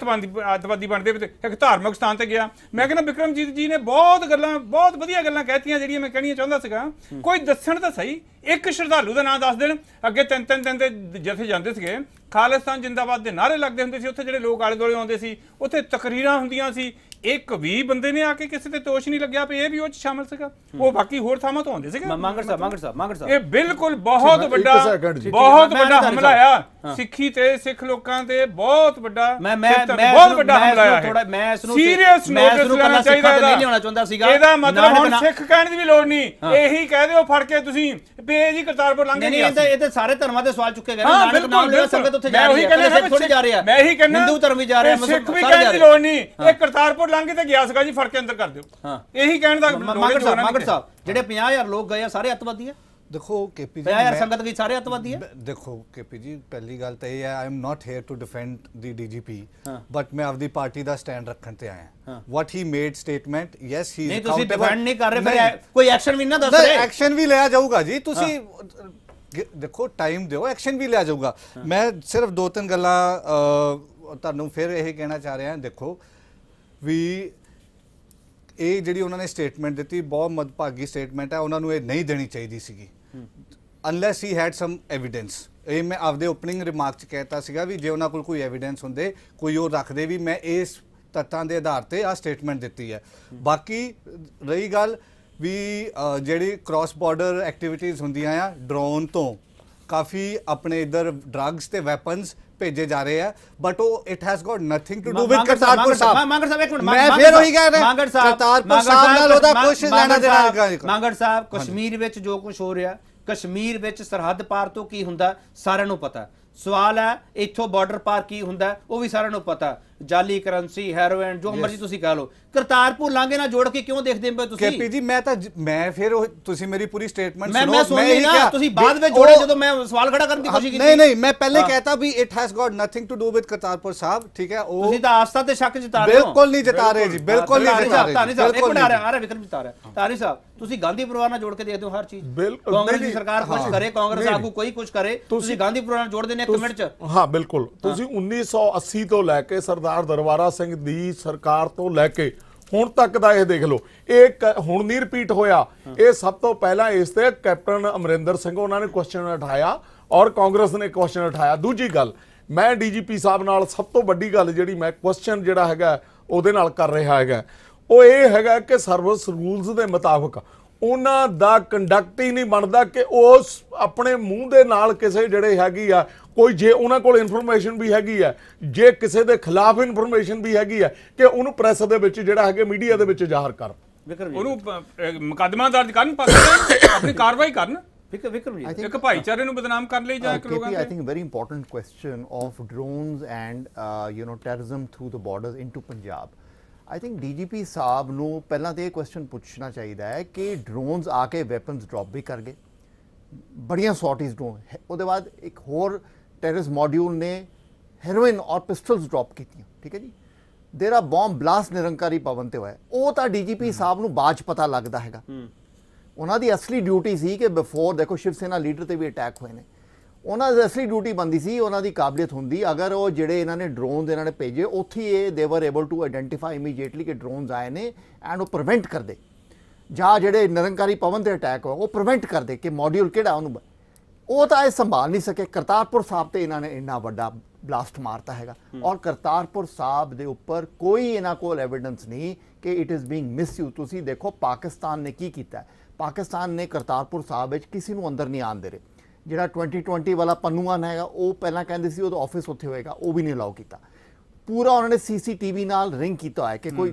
ਅੱਤਵਾਦੀ ਬਣਦੇ। ਇੱਕ ਧਾਰਮਿਕ ਸਥਾਨ ਤੇ ਗਿਆ, ਮੈਂ ਕਹਿੰਦਾ ਵਿਕਰਮਜੀਤ ਜੀ ਨੇ ਬਹੁਤ ਵਧੀਆ ਗੱਲਾਂ ਕਹਿਤੀਆਂ ਜਿਹੜੀਆਂ ਮੈਂ ਕਹਿਣੀਆਂ ਚਾਹੁੰਦਾ ਸੀਗਾ। ਕੋਈ ਦੱਸਣ ਤਾਂ ਸਹੀ, ਇੱਕ ਸ਼ਰਧਾਲੂ ਦਾ ਨਾਮ ਦੱਸ ਦੇਣ। ਅੱਗੇ 3-3 ਦਿਨ ਦੇ ਜਥੇ ਜਾਂਦੇ ਸੀਗੇ, ਖਾਲਿਸਤਾਨ ਜਿੰਦਾਬਾਦ ਦੇ ਨਾਅਰੇ ਲੱਗਦੇ ਹੁੰਦੇ ਸੀ, ਉੱਥੇ ਜਿਹੜੇ ਲੋਕ ਆਲੇ ਦੁਆਲੇ ਆਉਂਦੇ ਸੀ, ਉੱਥੇ ਤਕਰੀਰਾਂ ਹੁੰਦੀਆਂ ਸੀ। ਇੱਕ ਵੀ ਬੰਦੇ ਨੇ ਆ ਕੇ ਕਿਸੇ ਤੇ ਦੋਸ਼ ਨਹੀਂ ਲੱਗਿਆ ਵੀ ਇਹ ਵੀ ਉਹ ਚ ਸ਼ਾਮਲ ਸੀਗਾ, ਉਹ ਬਾਕੀ ਹੋਰ ਥਾਵਾਂ ਤੋਂ ਆਉਂਦੇ ਸੀਗੇ। ਮਾਂਗੜ ਸਾਹਿਬ ਇਹ ਬਿਲਕੁਲ ਬਹੁਤ ਵੱਡਾ ਹਮਲਾ ਆ ਸਿੱਖੀ ਤੇ, ਸਿੱਖ ਲੋਕਾਂ ਤੇ ਬਹੁਤ ਵੱਡਾ ਬਹੁਤ ਵੱਡਾ ਹਮਲਾ ਆ। ਥੋੜਾ ਮੈਂ ਇਸ ਨੂੰ ਸੀਰੀਅਸ ਨੋਟਿਸ ਲੈਣਾ ਚਾਹੀਦਾ ਨਹੀਂ ਹੋਣਾ ਚਾਹੁੰਦਾ ਸੀਗਾ। ਇਹਦਾ ਮਤਲਬ ਹੁਣ ਸਿੱਖ ਕਹਿਣ ਦੀ ਵੀ ਲੋੜ ਨਹੀਂ, ਇਹੀ ਕਹਿ ਦਿਓ ਫੜ ਕੇ ਤੁਸੀਂ ਵੀ ਜੀ ਕਰਤਾਰਪੁਰ ਲੰਘ ਗਿਆ। ਇਹ ਤੇ ਸਾਰੇ ਧਰਮਾਂ ਦੇ ਸਵਾਲ ਚੁੱਕੇ ਗਏ ਨੇ, ਨਾਮ ਲਿਆ ਸੰਗਤ ਉੱਥੇ ਜਾ ਰਹੀ ਹੈ, ਸਿੱਖ ਥੋੜੀ ਜਾ ਰਹੀ ਹੈ, ਮੈਂ ਇਹੀ ਕਹਿੰਦਾ ਹਿੰਦੂ ਧਰਮ ਵੀ ਜਾ ਰਿਹਾ, ਸਿੱਖ ਵੀ ਕਹਿਣ ਦੀ ਲੋੜ ਨਹੀਂ। ਇਹ ਕਰਤਾਰਪੁਰ ਲੰਘ ਤੇ ਗਿਆ ਸੀਗਾ ਜੀ, ਫੜ ਕੇ ਅੰਦਰ ਕਰ ਦਿਓ, ਇਹੀ ਕਹਿਣ ਦਾ। ਮਾਂਗੜ ਸਾਹਿਬ ਜਿਹੜੇ 50,000 ਲੋਕ ਗਏ ਸਾਰੇ अतवादी है। देखो केपी जी, यार संगत की सारे अतवादी है। देखो केपी जी, पहली गल तो यह है I am not here to defend the DGP, but मैं अपनी पार्टी का स्टैंड रखने ते आया। What he made statement, yes he is countable. नहीं, तुसी डिफेंड नहीं कर रहे, फिर कोई एक्शन भी ना दस रहे। एक्शन भी लिया जाऊगा जी, तुसी देखो टाइम दो, एक्शन भी लिया जाऊगा। मैं सिर्फ दो तीन गल्ला तुहानू फिर यही कहना चाह रहा। देखो भी ये जी उन्होंने स्टेटमेंट दी, बहुत मदभागी स्टेटमेंट है, उन्होंने नहीं देनी चाहिए सी unless he had some evidence. ये मैं आपके ओपनिंग रिमार्क च कहता सीगा भी जे उन्होंने कोई एविडेंस होंदे कोई और रखते भी मैं इस तत्तां के आधार पर आ स्टेटमेंट दी है। बाकी रही गल भी जी क्रॉस बॉर्डर एक्टिविटीज़ होंदियां आ, ड्रोन तो काफ़ी अपने इधर ड्रग्स ते वैपन्स भेजे जा रहे हैं, बट वो it has got nothing to do with Kartarpur Sahib. मैं फिर वही कह रहा हूं, करतारपुर साहब ਨਾਲ ਉਹਦਾ ਕੁਝ ਲੈਣਾ ਦੇਣਾ ਨਹੀਂ। ਮਾਂਗੜ ਸਾਹਿਬ, ਕਸ਼ਮੀਰ ਵਿੱਚ ਜੋ ਕੁਝ ਹੋ ਰਿਹਾ, ਕਸ਼ਮੀਰ ਵਿੱਚ ਸਰਹੱਦ ਪਾਰ ਤੋਂ ਕੀ ਹੁੰਦਾ ਸਾਰਿਆਂ ਨੂੰ ਪਤਾ। ਸਵਾਲ ਹੈ ਇੱਥੋਂ ਬਾਰਡਰ ਪਾਰ ਕੀ ਹੁੰਦਾ ਉਹ ਵੀ ਸਾਰਿਆਂ ਨੂੰ ਪਤਾ। ਜਾਲੀ ਕਰੰਸੀ, ਹੈਰੋਇਨ, ਜੋ ਮਰਜ਼ੀ ਤੁਸੀਂ ਕਹ ਲਓ, ਕਰਤਾਰਪੁਰ ਲਾਂਘੇ ਨਾਲ ਜੋੜ ਕੇ ਕਿਉਂ ਦੇਖਦੇ ਹੋ ਤੁਸੀਂ? ਕੇਪੀ ਜੀ ਮੈਂ ਤਾਂ ਮੈਂ ਫਿਰ ਤੁਸੀਂ ਮੇਰੀ ਪੂਰੀ ਸਟੇਟਮੈਂਟ ਸੁਣੋ, ਮੈਂ ਸੁਣੀ ਨਾ ਤੁਸੀਂ ਬਾਅਦ ਵਿੱਚ ਜੋੜੇ ਜਦੋਂ ਮੈਂ ਸਵਾਲ ਖੜਾ ਕਰਨ ਦੀ ਕੋਸ਼ਿਸ਼ ਕੀਤੀ। ਨਹੀਂ ਮੈਂ ਪਹਿਲੇ ਕਹਿਤਾ ਵੀ it has got nothing to do with Kartarpur Sahib, ਠੀਕ ਹੈ? ਉਹ ਤੁਸੀਂ ਤਾਂ ਆਸਥਾ ਤੇ ਸ਼ੱਕ ਜਤਾ ਰਹੇ ਹੋ। ਬਿਲਕੁਲ ਨਹੀਂ ਜਤਾ ਰਹੇ ਜੀ, ਬਿਲਕੁਲ ਨਹੀਂ ਜਤਾ ਰਹੇ। ਤਾਰੀ ਸਾਹਿਬ, ਇੱਕ ਮਿੰਟ, ਆ ਰਿਹਾ ਵਿਕਰਮ ਜਤਾ ਰਿਹਾ। ਤਾਰੀ ਸਾਹਿਬ, ਤੁਸੀਂ ਗਾਂਧੀ ਪਰਿਵਾਰ ਨਾਲ ਜੋੜ ਕੇ ਦੇਖਦੇ ਹੋ ਹਰ ਚੀਜ਼। ਕਾਂਗਰਸ ਦੀ ਸਰਕਾਰ ਕੁਝ ਕਰੇ, ਕਾਂਗਰਸ ਆਗੂ ਕੋਈ ਕੁਝ ਕਰੇ, ਤੁਸੀਂ ਗਾਂਧੀ ਪਰਿਵਾਰ ਨਾਲ ਜੋੜ ਦਿੰਦੇ ਇੱਕ ਮਿੰਟ ਚ। ਹਾਂ ਬਿਲਕੁਲ, ਤੁਸੀਂ 1980 ਤੋਂ ਲੈ ਕੇ सरदार दरबारा सिंह दी सरकार तो लैके हुण तक दा यह देख लो, एक हुण नहीं रिपीट होया। ये सब तो पहला इस ते कैप्टन अमरिंदर सिंह उन्होंने क्वेश्चन उठाया और कांग्रेस ने क्वेश्चन उठाया। दूजी गल मैं डीजीपी साहब नाल सब तो वड्डी गल जिहड़ी मैं क्वेश्चन जिहड़ा हैगा उहदे नाल कर रहा हैगा वो ये हैगा कि सर्विस रूल्स के मुताबिक ਉਹਨਾਂ ਦਾ ਕੰਡਕਟ ਹੀ ਨਹੀਂ ਬਣਦਾ ਕਿ ਉਸ ਆਪਣੇ ਮੂੰਹ ਦੇ ਨਾਲ ਕਿਸੇ ਜਿਹੜੇ ਹੈਗੀ ਆ ਕੋਈ, ਜੇ ਉਹਨਾਂ ਕੋਲ ਇਨਫੋਰਮੇਸ਼ਨ ਵੀ ਹੈਗੀ ਆ, ਜੇ ਕਿਸੇ ਦੇ ਖਿਲਾਫ ਇਨਫੋਰਮੇਸ਼ਨ ਵੀ ਹੈਗੀ ਆ ਕਿ ਉਹਨੂੰ ਪ੍ਰੈਸ ਦੇ ਵਿੱਚ ਜਿਹੜਾ ਹੈਗੇ ਮੀਡੀਆ ਦੇ ਵਿੱਚ ਜ਼ਾਹਰ ਕਰ, ਉਹਨੂੰ ਮੁਕੱਦਮਾ ਦਰਜ ਕਰਨ, ਆਪਣੀ ਕਾਰਵਾਈ ਕਰਨ। ਇੱਕ ਭਾਈਚਾਰੇ ਨੂੰ ਬਦਨਾਮ ਕਰਨ ਲਈ ਜਾਂ ਲੋਕਾਂ ਦੇ। I think very important question of drones and you know terrorism through the borders into Punjab. I think DGP साहब नो पहला तो यह क्वेश्चन पूछना चाहिए है कि ड्रोन्स आके वैपन्स ड्रॉप भी कर गए, बढ़िया सॉर्टीज ड्रोन है। उसके बाद एक होर टेररिस्ट मॉड्यूल ने हेरोइन और पिस्टल्स ड्रॉप की, ठीक है जी। देरा बॉम्ब ब्लास्ट निरंकारी भवन से होया, वो तो डीजीपी साहब को बाद पता लगता है। उन्हों की असली ड्यूटी सी कि बिफोर, देखो शिवसेना लीडर से भी अटैक हुए हैं, उन्होंने असली ड्यूटी बनती सी, उन्होंने काबिलियत होंगी। अगर वो जेडे इन्होंने ड्रोन इन्होंने भेजे उत्थे they were able to identify immediately कि ड्रोनस आए हैं एंड वो प्रिवेंट कर दे, जा जेडे निरंकारी भवन से अटैक हो वो प्रिवेंट कर दे कि मॉड्यूल किहड़ा, वो तो संभाल नहीं सके। करतारपुर साहब तो इन्होंने इन्ना वड्डा ब्लास्ट मारता है और करतारपुर साहब के उपर कोई इन्हों को एविडेंस नहीं कि it is being misuse. तुसी देखो पाकिस्तान ने की कीता, पाकिस्तान ने करतारपुर साहब किसी को अंदर नहीं आने दे रहे। ਜਿਹੜਾ 2020 ਵਾਲਾ ਪੰਨੂਆਨ ਹੈਗਾ ਉਹ ਪਹਿਲਾਂ ਕਹਿੰਦੇ ਸੀ ਉਹਦਾ ਆਫਿਸ ਉੱਥੇ ਹੋਏਗਾ, ਉਹ ਵੀ ਨਹੀਂ ਅਲਾਓ ਕੀਤਾ। ਪੂਰਾ ਉਹਨਾਂ ਨੇ CCTV ਨਾਲ ਰਿੰਗ ਕੀਤਾ ਹੈ ਕਿ ਕੋਈ,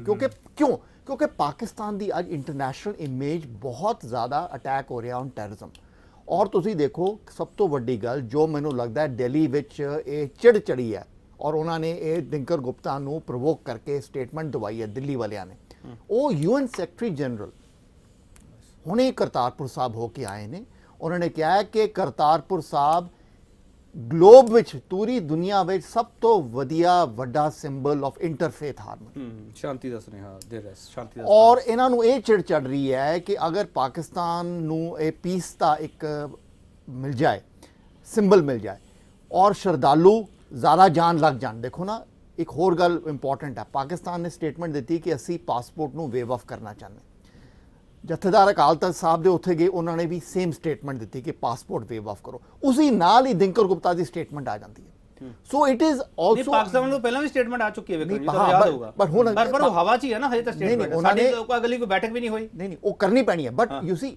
ਕਿਉਂਕਿ ਪਾਕਿਸਤਾਨ ਦੀ ਅੱਜ ਇੰਟਰਨੈਸ਼ਨਲ ਇਮੇਜ ਬਹੁਤ ਜ਼ਿਆਦਾ ਅਟੈਕ ਹੋ ਰਿਹਾ ਔਨ ਟੈਰਰਿਜ਼ਮ। ਔਰ ਤੁਸੀਂ ਦੇਖੋ ਸਭ ਤੋਂ ਵੱਡੀ ਗੱਲ ਜੋ ਮੈਨੂੰ ਲੱਗਦਾ ਦਿੱਲੀ ਵਿੱਚ ਇਹ ਚਿੜ ਚੜੀ ਹੈ ਔਰ ਉਹਨਾਂ ਨੇ ਇਹ ਦਿਨਕਰ ਗੁਪਤਾ ਨੂੰ ਪ੍ਰੋਵੋਕ ਕਰਕੇ ਸਟੇਟਮੈਂਟ ਦਵਾਈ ਹੈ ਦਿੱਲੀ ਵਾਲਿਆਂ ਨੇ। ਉਹ UN ਸੈਕਟਰੀ ਜਨਰਲ ਹੁਣੇ ਕਰਤਾਰਪੁਰ ਸਾਹਿਬ ਹੋ ਕੇ ਆਏ ਨੇ, उन्होंने कहा है कि करतारपुर साहब ग्लोब विच पूरी दुनिया विच सब तो वधिया वड्डा सिंबल ऑफ इंटरफेथ हारमोनी, शांति दा सुनेहा दे रहा शांति। और इन्हां नूं यह चिड़ चढ़ रही है कि अगर पाकिस्तान नूं ये पीस दा एक मिल जाए, सिंबल मिल जाए और श्रद्धालु ज़्यादा जान लग जान। देखो ना, एक होर गल इंपॉर्टेंट है, पाकिस्तान ने स्टेटमेंट दी कि असी पासपोर्ट नूं वेव ऑफ करना चाहते। जथेदार अकाल तख्त साहब के उत्थे गए, उन्होंने भी सेम स्टेटमेंट दी कि पासपोर्ट वेव ऑफ करो। उसी नाल ही दिनकर गुप्ता की स्टेटमेंट आ जाती है। So it is also Pakistan में पहले भी स्टेटमेंट आ चुकी है, पर वो हवा चाहिए ना हजे स्टेटमेंट, उन्होंने अगली कोई बैठक भी नहीं हुई, नहीं वो करनी पैनी है। But you see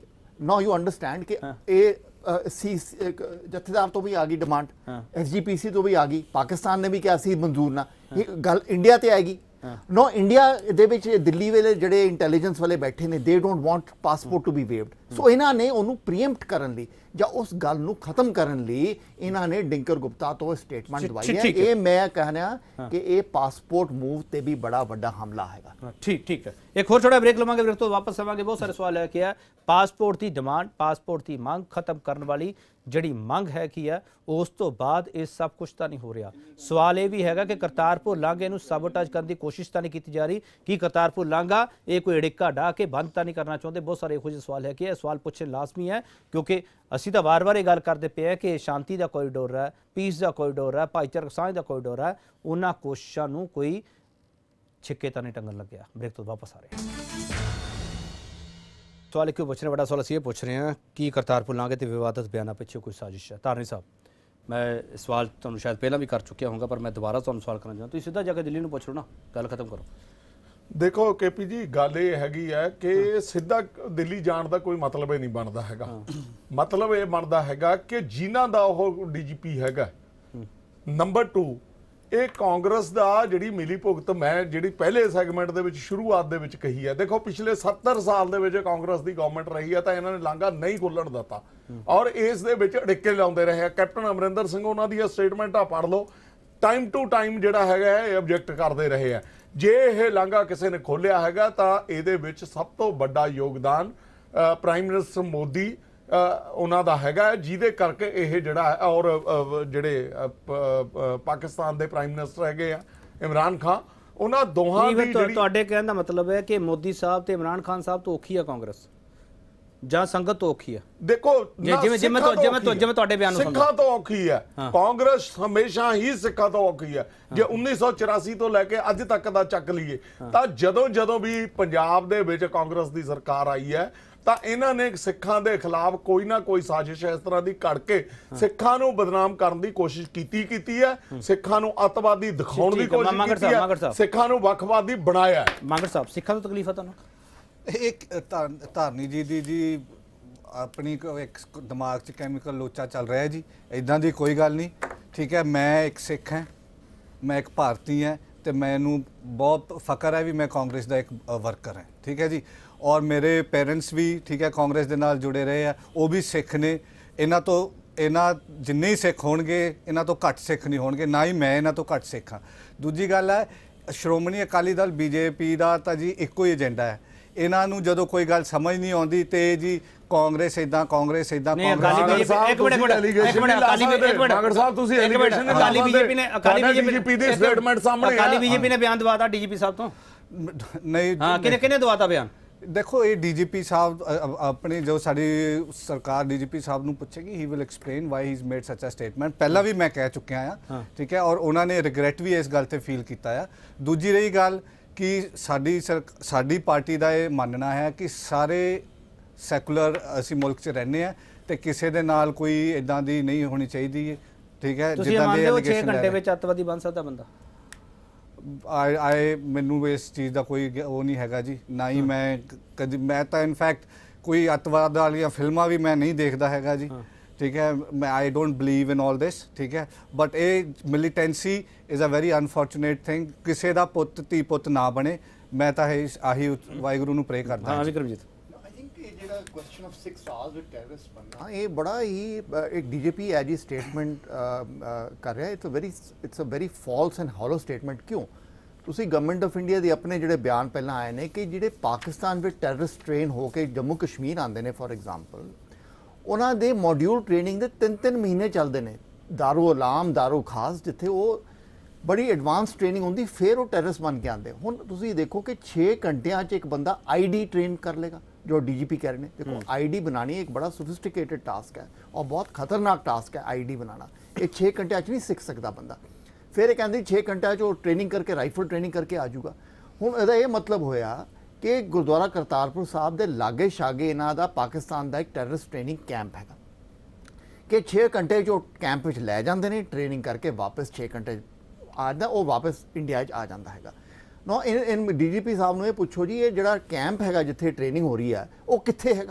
now you understand कि जथेदार तो भी आ गई डिमांड, एसजीपीसी तो भी आ गई, पाकिस्तान ने भी क्या सी मंजूर ना, गल इंडिया ते आएगी। नो इंडिया दे विच दिल्ली वाले जिहड़े इंटैलीजेंस वाले बैठे ने, they don't want passport to be waived, सो इन्हां ने उहनूं प्रीएम्प्ट करन लई जां उस गल नूं खत्म करन लई इन्हां ने दिनकर गुप्ता तो स्टेटमेंट दवाई है। ये मैं कहना कि ये पासपोर्ट मूव ते भी बड़ा वड्डा हमला हैगा। ठीक ठीक है, एक होर छोटा ब्रेक लवांगे, ब्रेक तो वापस आवांगे। बहुत सारे सवाल है कि पासपोर्ट की डिमांड, पासपोर्ट की मांग खत्म करने वाली जिहड़ी मंग है कि है, उस तो बाद ये सब कुछ तो नहीं हो रहा। सवाल यह भी है कि करतारपुर लांघे नूं साबोटाज करने की कोशिश तो नहीं की जा रही, कि करतारपुर लांघा ये कोई अड़िका डा के बंद तो नहीं करना चाहते। बहुत सारे यह सवाल है कि यह सवाल पूछने लाजमी है, क्योंकि असी तो बार बार ये गल करते पे है कि शांति का कॉरीडोर है, पीस का कॉरीडोर है, भाईचारक सांझ का कॉरीडोर है, उन्होंने कोशिशों को कोई छिक्के तो नहीं टंगन लग्या। ब्रेक तो वापस आ रहे हैं। सवाल क्यों पूछ रहे हैं, बड़ा सवाल असं ये पूछ रहे हैं कि करतारपुर लांघे तो विवादत बयान पिछे कोई साजिश है। तारनी साहब, मैं सवाल तुहानूं शायद पहला भी कर चुकिया होगा, पर मैं दोबारा तुहानूं सवाल करना चाहता, तो सीधा जाके दिल्ली नूं पूछ लो ना, गल खत्म करो। देखो के पी जी, गल ये हैगी है कि सीधा दिल्ली जाण दा कोई मतलब ही नहीं बनता हैगा। मतलब ये बनता हैगा कि जिन्हां दा ओह डीजीपी हैगा नंबर 2, ਇਹ ਕਾਂਗਰਸ ਦਾ ਜਿਹੜੀ ਮਿਲੀ ਭੁਗਤ ਮੈਂ ਜਿਹੜੀ ਪਹਿਲੇ ਸੈਗਮੈਂਟ ਦੇ ਵਿੱਚ ਸ਼ੁਰੂਆਤ ਦੇ ਵਿੱਚ ਕਹੀ ਹੈ। ਦੇਖੋ ਪਿਛਲੇ 70 ਸਾਲ ਦੇ ਵਿੱਚ ਕਾਂਗਰਸ ਦੀ ਗਵਰਨਮੈਂਟ ਰਹੀ ਹੈ ਤਾਂ ਇਹਨਾਂ ਨੇ ਲਾਂਘਾ ਨਹੀਂ ਖੋਲਣ ਦਿੱਤਾ ਔਰ ਇਸ ਦੇ ਵਿੱਚ ਅੜਿੱਕੇ ਲਾਉਂਦੇ ਰਹੇ। ਕੈਪਟਨ ਅਮਰਿੰਦਰ ਸਿੰਘ ਉਹਨਾਂ ਦੀਆਂ ਸਟੇਟਮੈਂਟਾਂ ਪੜ੍ਹ ਲਓ, ਟਾਈਮ ਟੂ ਟਾਈਮ ਜਿਹੜਾ ਹੈਗਾ ਇਹ ਆਬਜੈਕਟ ਕਰਦੇ ਰਹੇ ਆ। ਜੇ ਇਹ ਲਾਂਘਾ ਕਿਸੇ ਨੇ ਖੋਲਿਆ ਹੈਗਾ ਤਾਂ ਇਹਦੇ ਵਿੱਚ ਸਭ ਤੋਂ ਵੱਡਾ ਯੋਗਦਾਨ ਪ੍ਰਾਈਮ ਮਿਨਿਸਟਰ ਮੋਦੀ ਉਹਨਾਂ ਦਾ ਹੈਗਾ, ਜਿਹਦੇ ਕਰਕੇ ਇਹ ਜਿਹੜਾ ਔਰ ਜਿਹੜੇ ਪਾਕਿਸਤਾਨ ਦੇ ਪ੍ਰਾਈਮ ਮਿਨਿਸਟਰ ਹੈਗੇ ਆ ਇਮਰਾਨ ਖਾਨ, ਉਹਨਾਂ ਦੋਹਾਂ ਦੀ ਜਿਹੜੀ ਤੁਹਾਡੇ ਕਹਿਣ ਦਾ ਮਤਲਬ ਹੈ ਕਿ ਮੋਦੀ ਸਾਹਿਬ ਤੇ ਇਮਰਾਨ ਖਾਨ ਸਾਹਿਬ ਤੋਂ ਔਖੀ ਆ ਕਾਂਗਰਸ, ਜਾਂ ਸੰਗਤ ਤੋਂ ਔਖੀ ਆ। ਦੇਖੋ ਜਿਵੇਂ ਤੁਹਾਡੇ ਬਿਆਨ ਨੂੰ ਸਿੱਖਾਂ ਤੋਂ ਔਖੀ ਆ ਕਾਂਗਰਸ, ਹਮੇਸ਼ਾ ਹੀ ਸਿੱਖਾਂ ਤੋਂ ਔਖੀ ਆ। ਜੇ 1984 ਤੋਂ ਲੈ ਕੇ ਅੱਜ ਤੱਕ ਦਾ ਚੱਕ ਲਈਏ ਤਾਂ ਜਦੋਂ ਜਦੋਂ ਵੀ ਪੰਜਾਬ ਦੇ ਵਿੱਚ ਕਾਂਗਰਸ ਦੀ ਸਰਕਾਰ ਆਈ ਹੈ ਤਾਂ ਇਹਨਾਂ ਨੇ ਸਿੱਖਾਂ ਦੇ ਖਿਲਾਫ ਕੋਈ ਨਾ ਕੋਈ ਸਾਜ਼ਿਸ਼ ਇਸ ਤਰ੍ਹਾਂ ਦੀ ਘੜ ਕੇ ਸਿੱਖਾਂ ਨੂੰ ਬਦਨਾਮ ਕਰਨ ਦੀ ਕੋਸ਼ਿਸ਼ ਕੀਤੀ ਹੈ, ਸਿੱਖਾਂ ਨੂੰ ਅੱਤਵਾਦੀ ਦਿਖਾਉਣ ਦੀ ਕੋਸ਼ਿਸ਼ ਕੀਤੀ ਹੈ, ਸਿੱਖਾਂ ਨੂੰ ਵੱਖਵਾਦੀ ਬਣਾਇਆ। ਮਾਂਗਟ ਸਾਹਿਬ, ਸਿੱਖਾਂ ਤੋਂ ਤਕਲੀਫ ਆ ਤੁਹਾਨੂੰ? ਇੱਕ ਧਾਰਨੀ ਜੀ ਦੀ ਆਪਣੀ ਇੱਕ ਦਿਮਾਗ 'ਚ ਕੈਮੀਕਲ ਲੋਚਾ ਚੱਲ ਰਿਹਾ ਜੀ, ਇਦਾਂ ਦੀ ਕੋਈ ਗੱਲ ਨਹੀਂ। ਠੀਕ ਹੈ, ਮੈਂ ਇੱਕ ਸਿੱਖ ਹਾਂ, ਮੈਂ ਇੱਕ ਭਾਰਤੀ ਹਾਂ ਤੇ ਮੈਨੂੰ ਬਹੁਤ ਫਕਰ ਹੈ ਵੀ ਮੈਂ ਕਾਂਗਰਸ ਦਾ ਇੱਕ ਵਰਕਰ ਹਾਂ। ਠੀਕ ਹੈ ਜੀ, और मेरे पेरेंट्स भी ठीक है कांग्रेस के नाल जुड़े रहे हैं, वो भी सिख ने। इन्हों तो इन्हों जिन्ने ही सिख होणगे, इन्हों तो घट सिख नहीं होणगे, ना ही मैं इन्हों तो घट सिख हाँ। दूजी गल है, श्रोमणी अकाली दल बीजेपी का तो जी एको ही एजेंडा है, इन्हों जो कोई गल समझ नहीं आती तो जी कांग्रेस इदा कांग्रेस इदा। बीजेपी ने बयान दवाता डीजीपी साहब तो नहीं, किने दवाता बयान? देखो ये डीजीपी साहब अपने जो साड़ी सरकार डीजीपी साहब नूं पूछेगी, he will explain why he is made such a statement. पहला भी मैं कह चुके हैं ठीक है, और उन्होंने रिग्रैट भी इस गल ते फील किया है। दूजी रही गल कि साड़ी पार्टी का ये मानना है कि सारे सैकुलर असी मुल्क च रहने हैं तो किसी के नाल कोई इदां दी नहीं होनी चाहिए। ठीक है, जिद्दां अतवादी बन सकता बंदा आए, मैनू इस चीज़ का कोई वो नहीं हैगा जी, ना ही मैं कभी मैं तो इनफैक्ट कोई अतवाद वाली फिल्मां भी मैं नहीं देखता हैगा जी। ठीक है, मैं I don't believe in all this. ठीक है, but A militancy is a very unfortunate thing, किसी का पुत धी पुत ना बने। मैं तो आही वाहगुरू नूं प्रे करता। विक्रमजीत, हाँ, ये बड़ा ही एक डीजीपी एज ही स्टेटमेंट कर रहा है। It's a very false and hollow statement. क्यों? ਤੁਸੀਂ गवर्नमेंट ऑफ इंडिया के अपने ਜਿਹੜੇ बयान ਪਹਿਲਾਂ आए हैं कि ਜਿਹੜੇ पाकिस्तान ਵਿੱਚ ਟੈਰਰਿਸਟ ट्रेन होकर जम्मू कश्मीर आते हैं फॉर एग्जाम्पल, ਉਹਨਾਂ ਦੇ मॉड्यूल ट्रेनिंग ਦੇ 3-3 ਮਹੀਨੇ ਚੱਲਦੇ ਨੇ, दारू अलाम दारू खास, ਜਿੱਥੇ ਉਹ बड़ी एडवांस ट्रेनिंग होंगी, फिर वो टैररिस्ट बन के आते। हुण तुसीं देखो कि 6 घंटियां एक बंदा आईडी ट्रेन कर लेगा, जो डीजीपी कह रहे हैं। देखो आईडी बनानी एक बड़ा सोफिस्टिकेटेड टास्क है और बहुत खतरनाक टास्क है आईडी बनाना, ये 6 घंटे नहीं सीख सकता बंदा। फिर एक कहते 6 घंटे वो ट्रेनिंग करके राइफल ट्रेनिंग करके आ जाऊगा। हुण इहदा ये मतलब होया कि गुरुद्वारा करतारपुर साहब के लागे शागे इन्हां दा पाकिस्तान का एक टैररिस्ट ट्रेनिंग कैंप है। कि 6 घंटे जो कैंप में लै जाते हैं ट्रेनिंग करके वापस 6 घंटे आता वो वापस इंडिया आ जाता है। ना इन डीजीपी साहब ने पूछो जी ये जो कैंप है जिथे ट्रेनिंग हो रही है वो कितने है,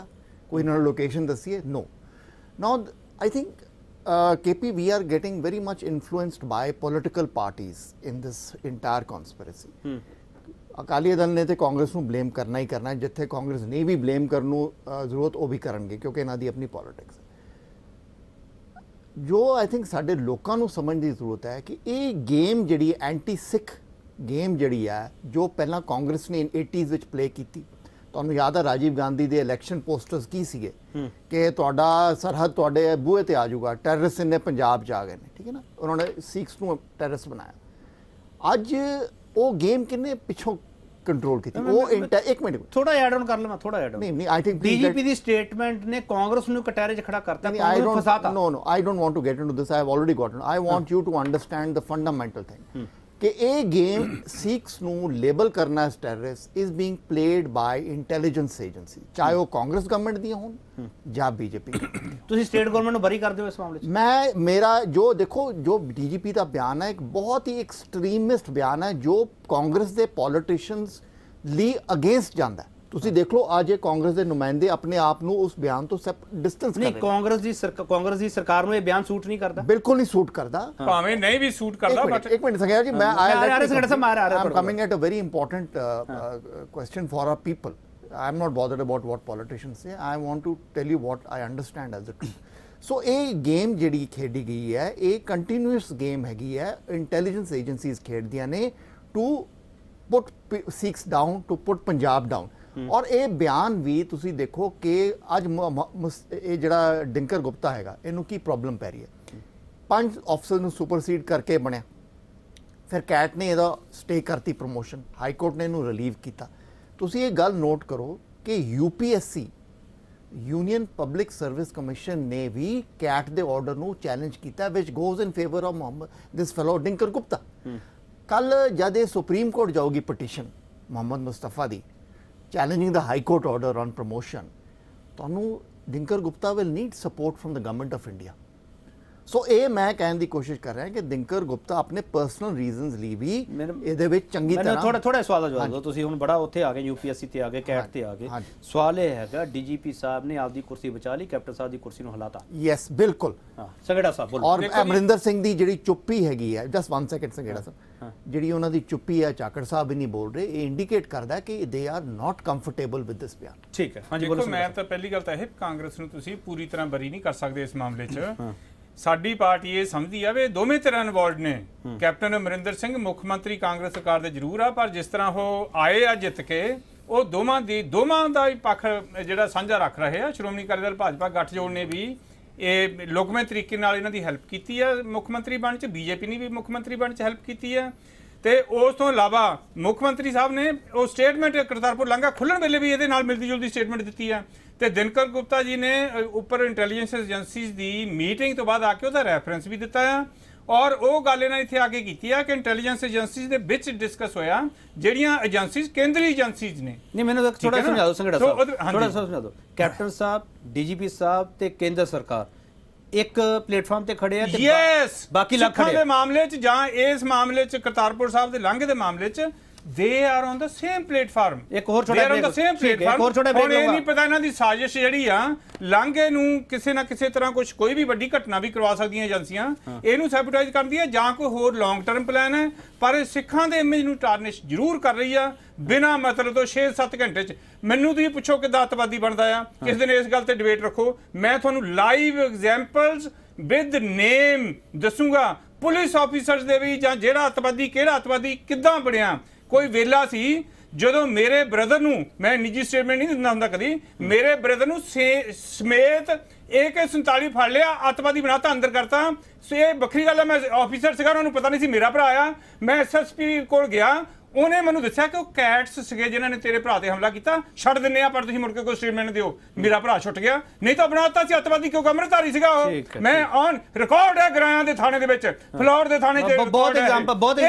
कोई इन्होंने लोकेशन दसी है? No. Now I think KP we are getting very much influenced by political parties in this entire conspiracy. Akali Dal ने तो कांग्रेस को ब्लेम करना ही करना है, जिथे कांग्रेस ने भी ब्लेम करने जरूरत वो भी करेंगे क्योंकि इन्हां दी अपनी पॉलिटिक्स जो आई थिंक साडे लोकां नूं समझण दी जरूरत है कि ये गेम जिहड़ी एंटी सिख गेम जिहड़ी है जो पहला कांग्रेस ने इन 80s विच प्ले की थी। तो याद है राजीव गांधी के इलैक्शन पोस्टर्स की सी कि सरहद तुहाडे बूहे ते आ जाऊगा, टैररिस्ट इन्हें पंजाब जा गए, ठीक है ना, उन्होंने सिख्स को टैररिस्ट बनाया। अज वो गेम किन्ने पिछों कंट्रोल की थोड़ा ऐड ऑन कर लेना, थोड़ा ऐड ऑन नहीं आई थिंक डीजीपी दी स्टेटमेंट ने कांग्रेस को कटहरे खड़ा करता है, कांग्रेस फसाता। No no I don't want to get into this, I have already gotten. I want you to understand the fundamental thing कि ये गेम सिख्स नू लेबल करना as terrorist is being played by intelligence agency, चाहे वो Congress government दी होन या BJP. तुसी state government नू बरी कर दिओ इस मामले च। मैं मेरा जो देखो जो डीजीपी का बयान है एक बहुत ही एक्सट्रीमिस्ट बयान है जो कांग्रेस के पॉलिटिशियंस ली अगेंस्ट जाता है। तुसी देख लो आज ये कांग्रेस के नुमाइंदे अपने आप नू उस बयान तो सब डिस्टेंस नहीं, कांग्रेस की सरकार नू ये बयान सूट नहीं करता, बिल्कुल नहीं सूट करता, भावें नहीं भी सूट करता। एक मिनट संघेड़ा जी, मैं I am coming at a very important question for our people. I am not bothered about what politicians say, I want to tell you what I understand as a truth. So ये game जिहड़ी खेडी गई है ये continuous game हैगी है, intelligence agencies खेडदियां ने to put Sikhs down, to put Punjab down. और ये बयान भी तुसी देखो कि अज जड़ा दिनकर गुप्ता हैगा इनू की प्रॉब्लम पै रही है, 5 ऑफिसर नू सुपरसीड करके बनया, फिर कैट ने यदा स्टे करती प्रमोशन, हाई कोर्ट ने इनू रिलीव किया। तुसी ये गल नोट करो कि UPSC union public service commission ने भी कैट दे ऑर्डर नू चैलेंज किया which goes in favour of Mohammad this fellow Dinkar Gupta. कल जब ये सुप्रीम कोर्ट जाऊगी पटिशन मोहम्मद मुस्तफा दी challenging the High Court order on promotion, Tanu Dinkar Gupta will need support from the government of India. So, ये मैं कहने की कोशिश कर रहा है कि दिनकर गुप्ता अपने पर्सनल रीजनस लिए भी ਇਹਦੇ ਵਿੱਚ ਚੰਗੀ ਤਰ੍ਹਾਂ ਥੋੜਾ ਸਵਾਲ ਜਵਾਬ ਦਿਓ ਤੁਸੀਂ। ਹੁਣ ਬੜਾ ਉੱਥੇ ਆ ਗਏ यूपीएससी ਤੇ ਆ ਗਏ, कैट ਤੇ ਆ ਗਏ। ਸਵਾਲ ਇਹ ਹੈਗਾ डीजीपी साहब ने ਆਪਦੀ ਕੁਰਸੀ ਬਚਾ ਲਈ, कैप्टन साहब ਦੀ ਕੁਰਸੀ ਨੂੰ ਹਲਾਤਾ। ਯੈਸ ਬਿਲਕੁਲ ਸੰਘੇੜਾ ਸਾਹਿਬ ਬੋਲੋ। ਔਰ ਅਮਰਿੰਦਰ ਸਿੰਘ ਦੀ ਜਿਹੜੀ ਚੁੱਪੀ ਹੈਗੀ ਹੈ, ਜਸਟ 1 ਸੈਕਿੰਡ ਸੰਘੇੜਾ ਸਾਹਿਬ, ਜਿਹੜੀ ਉਹਨਾਂ ਦੀ ਚੁੱਪੀ ਹੈ ਚਾਕੜ ਸਾਹਿਬ ਵੀ ਨਹੀਂ ਬੋਲ ਰਹੇ, ਇਹ ਇੰਡੀਕੇਟ ਕਰਦਾ ਕਿ they are not comfortable with this ਬਿਆਨ। ਠੀਕ ਹੈ ਹਾਂਜੀ ਬੋਲੋ। ਮੈਂ ਤਾਂ ਪਹਿਲੀ ਗੱਲ ਤਾਂ ਇਹ ਕਾਂਗਰਸ ਨੂੰ ਤੁਸੀਂ ਪੂਰੀ ਤਰ੍ਹਾਂ ਬਰੀ ਨਹੀਂ ਕਰ ਸਕਦੇ ਇਸ ਮਾਮਲੇ 'ਚ। ਸਾਡੀ ਪਾਰਟੀ ਇਹ ਸਮਝਦੀ ਆ ਵੀ ਦੋਵੇਂ ਤਰ੍ਹਾਂ ਇਨਵੋਲਡ ਨੇ। ਕੈਪਟਨ ਅਮਰਿੰਦਰ ਸਿੰਘ ਮੁੱਖ ਮੰਤਰੀ ਕਾਂਗਰਸ ਸਰਕਾਰ ਦੇ ਜ਼ਰੂਰ ਆ, ਪਰ ਜਿਸ ਤਰ੍ਹਾਂ ਉਹ ਆਏ ਆ ਜਿੱਤ ਕੇ ਉਹ ਦੋਵਾਂ ਦਾ ਹੀ ਪੱਖ ਜਿਹੜਾ ਸਾਂਝਾ ਰੱਖ ਰਹੇ ਆ। ਸ਼੍ਰੋਮਣੀ ਅਕਾਲੀ ਦਲ ਭਾਜਪਾ ਗੱਠਜੋੜ ਨੇ ਵੀ ਇਹ ਲੋਕਮਈ ਤਰੀਕੇ ਨਾਲ ਇਹਨਾਂ ਦੀ ਹੈਲਪ ਕੀਤੀ ਆ ਮੁੱਖ ਮੰਤਰੀ ਬਣ ਚ, ਬੀਜੇਪੀ ਨੇ ਵੀ ਮੁੱਖ ਮੰਤਰੀ ਬਣ ਚ ਹੈਲਪ ਕੀਤੀ ਆ। ਤੇ ਉਸ ਤੋਂ ਇਲਾਵਾ ਮੁੱਖ ਮੰਤਰੀ ਸਾਹਿਬ ਨੇ ਉਹ ਸਟੇਟਮੈਂਟ ਕਰਤਾਰਪੁਰ ਲਾਂਘਾ ਖੁੱਲਣ ਵੇਲੇ ਵੀ ਇਹਦੇ ਨਾਲ ਮਿਲਦੀ ਜੁਲਦੀ ਸਟੇਟਮੈਂਟ ਦਿੱਤੀ ਆ। ਤੇ ਦਿਨਕਰ ਗੁਪਤਾ ਜੀ ਨੇ ਉੱਪਰ ਇੰਟੈਲੀਜੈਂਸ ਏਜੰਸੀਜ਼ ਦੀ ਮੀਟਿੰਗ ਤੋਂ ਬਾਅਦ ਆ ਕੇ ਉਹਦਾ ਰੈਫਰੈਂਸ ਵੀ ਦਿੱਤਾ ਆ। ਔਰ ਉਹ ਗੱਲ ਇਹਨਾਂ ਇੱਥੇ ਆ ਕੇ ਕੀਤੀ ਆ ਕਿ ਇੰਟੈਲੀਜੈਂਸ ਏਜੰਸੀਜ਼ ਦੇ ਵਿੱਚ ਡਿਸਕਸ ਹੋਇਆ ਜਿਹੜੀਆਂ ਏਜੰਸੀਜ਼ ਕੇਂਦਰੀ ਏਜੰਸੀਜ਼ ਨੇ। ਨਹੀਂ ਮੈਨੂੰ ਥੋੜਾ ਸਮਝਾ ਦਿਓ ਸੰਘੇੜਾ ਸਾਹਿਬ, ਥੋੜਾ ਸਮਝਾ ਦਿਓ। ਕੈਪਟਨ ਸਾਹਿਬ, ਡੀਜੀਪੀ ਸਾਹਿਬ ਤੇ ਕੇਂਦਰ ਸਰਕਾਰ एक प्लेटफॉर्म पे खड़े हैं। yes! बाकी खड़े मामले च जां इस मामले च करतारपुर साहब दे लांघे दे मामले च they are on the same platform। एक और छोटा नहीं पता इन्हां दी साजिश जिहड़ी आ लांघे नूं किसी ना किसी तरह कुछ कोई भी वड्डी घटना भी करवा सकदियां एजेंसियां, इहनूं सैबोटाइज करदियां जां कोई होर लॉन्ग टर्म प्लान है। पर सिखां दे इमेज नूं टार्निश जरूर कर रही आ बिना मतलब तो 6-7 घंटे च। मैनूं तुसीं पुछो कि दहशतवादी बनदा आ, किस दिन इस गल ते डिबेट रखो, मैं तुहानूं लाइव एग्जांपल्स विद नेम दसूंगा। पुलिस ऑफिसर्स दे वी जां जिहड़ा अतवादी किहड़ा अतवादी किद्दां बणिया। कोई वेला सी जो मेरे ब्रदर नू, मैं निजी स्टेटमेंट नहीं दिंदा हुंदा कदी, मेरे ब्रदर नू समेत AK-47 फड़ लिया, अतवादी बनाता, अंदर करता। सो ये बखरी गल है मैं ऑफिसर सीगा, उन्होंने पता नहीं सी मेरा भरा आया। मैं SSP कोल गया, उन्हें मैनूं दस्सिया कि कैट्स सीगे जिन्हां ने तेरे भरा ते हमला किया, छड्ड दिंदे आ पर तुसीं मुड़ के कोई स्टेटमेंट दिओ। मेरा भरा छुट गया, नहीं तो बनाता सी अतवादी, क्योंकि अमृतधारी सीगा ओह। मैं ऑन रिकॉर्ड है ग्रायां दे थाणे दे विच, फलौर दे थाणे दे बहुत एग्जांपल पंजाब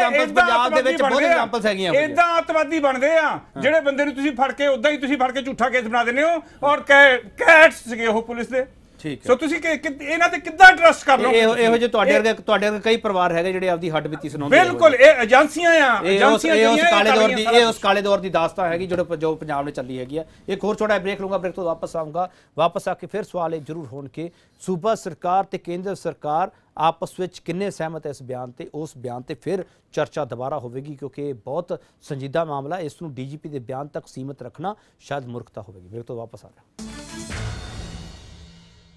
दे विच बहुत एग्जांपल्स हैगियां। इदां अतवादी बनदे आ जिहड़े बंदे नूं तुसीं फड़ के उदां ही तुसीं फड़ के झूठा केस बना दिंदे हो। और कैट्स सीगे ओह पुलिस दे। ਸੋ ਤੁਸੀਂ ਇਹਨਾਂ ਤੇ ਕਿੱਦਾਂ ਟਰਸਟ ਕਰ ਰਹੇ ਹੋ? ਇਹੋ ਜਿਹੇ ਤੁਹਾਡੇ ਵਰਗੇ ਕਈ ਪਰਿਵਾਰ ਹੈਗੇ ਜਿਹੜੇ ਆਪਦੀ ਹੱਡ ਬੀਤੀ ਸੁਣਾਉਂਦੇ। ਬਿਲਕੁਲ ਇਹ ਏਜੰਸੀਆਂ ਇਹ ਉਸ ਕਾਲੇ ਦੌਰ ਦੀ ਦਾਸਤਾਨ ਹੈਗੀ ਜੋ ਪੰਜਾਬ ਨੇ ਚੱਲੀ ਹੈਗੀ ਆ। ਇੱਕ ਹੋਰ ਛੋਟਾ ਬ੍ਰੇਕ ਲਊਂਗਾ, ਬ੍ਰੇਕ ਤੋਂ ਵਾਪਸ ਆ ਕੇ ਫਿਰ ਸਵਾਲ ਇਹ ਜ਼ਰੂਰ ਹੋਣ ਕਿ ਸੂਬਾ ਸਰਕਾਰ ਤੇ ਕੇਂਦਰ ਸਰਕਾਰ आपस में किन्ने सहमत है इस बयान से, उस बयान से फिर चर्चा दोबारा होगी क्योंकि बहुत संजीदा मामला, इस डीजीपी के बयान तक सीमित रखना शायद मूर्खता होगी। मेरे तो वापस आ रहा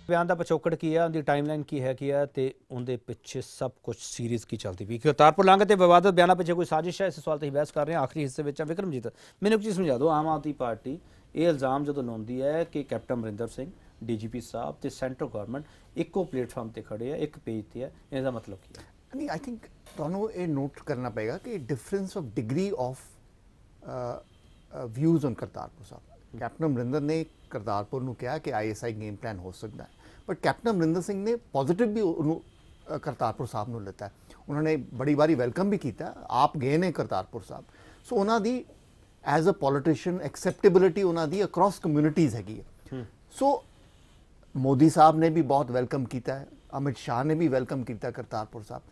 बयान का पछोकड़ की है, उनकी टाइमलाइन की है तो उनके पिछे सब कुछ सीरीज की चलती भी। करतारपुर लांघे के विवादित बयान पिछे कोई साजिश है, इस सवाल से बहस कर रहे हैं। आखिरी हिस्से में विक्रमजीत मैंने एक चीज़ समझा दो, आम आदमी पार्टी ये इल्ज़ाम जो लाती है कि कैप्टन अमरिंदर सिंह डीजीपी साहब तो सेंट्रल गवर्नमेंट एको प्लेटफॉर्म पर खड़े है, एक पेज पर है, इसका मतलब क्या है? नहीं आई थिंक तो ये नोट करना पड़ेगा कि difference of degree of views on Kartarpur Sahib. Captain Amarinder ने करतारपुर को कहा कि ISI गेम प्लान हो सकता है, बट कैप्टन अमरिंदर सिंह ने पॉजिटिव भी करतारपुर साहब को लेता है, उन्होंने बड़ी बारी वेलकम भी किया, आप गए ने करतारपुर साहब। सो उन्होंने एज अ पॉलिटिशियन एक्सेप्टेबिलिटी उन्होंने अक्रॉस कम्यूनिटीज़ हैगी। सो मोदी साहब ने भी बहुत वेलकम किया है, अमित शाह ने भी वेलकम किया करतारपुर साहब।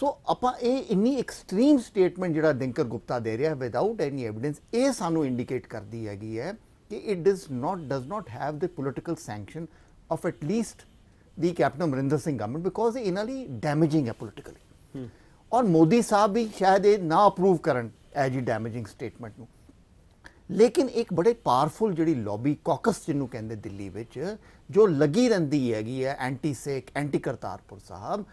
सो अपा ये इन्नी एक्सट्रीम स्टेटमेंट जिहड़ा दिनकर गुप्ता दे रहा है विदाउट एनी एविडेंस, ये सानू इंडीकेट करती हैगी है कि it does not have the political sanction of at least the captain Amarinder Singh government, because ये इनली डैमेजिंग है पोलिटिकली। और मोदी साहब भी शायद ये ना अप्रूव करन एज ए डैमेजिंग स्टेटमेंट नू। लेकिन एक बड़े पावरफुल जिहड़ी लॉबी कॉकस जिन्हों कहिंदे दिल्ली विच जो लगी रहिंदी हैगी है एंटी सिख एंटी करतारपुर साहब,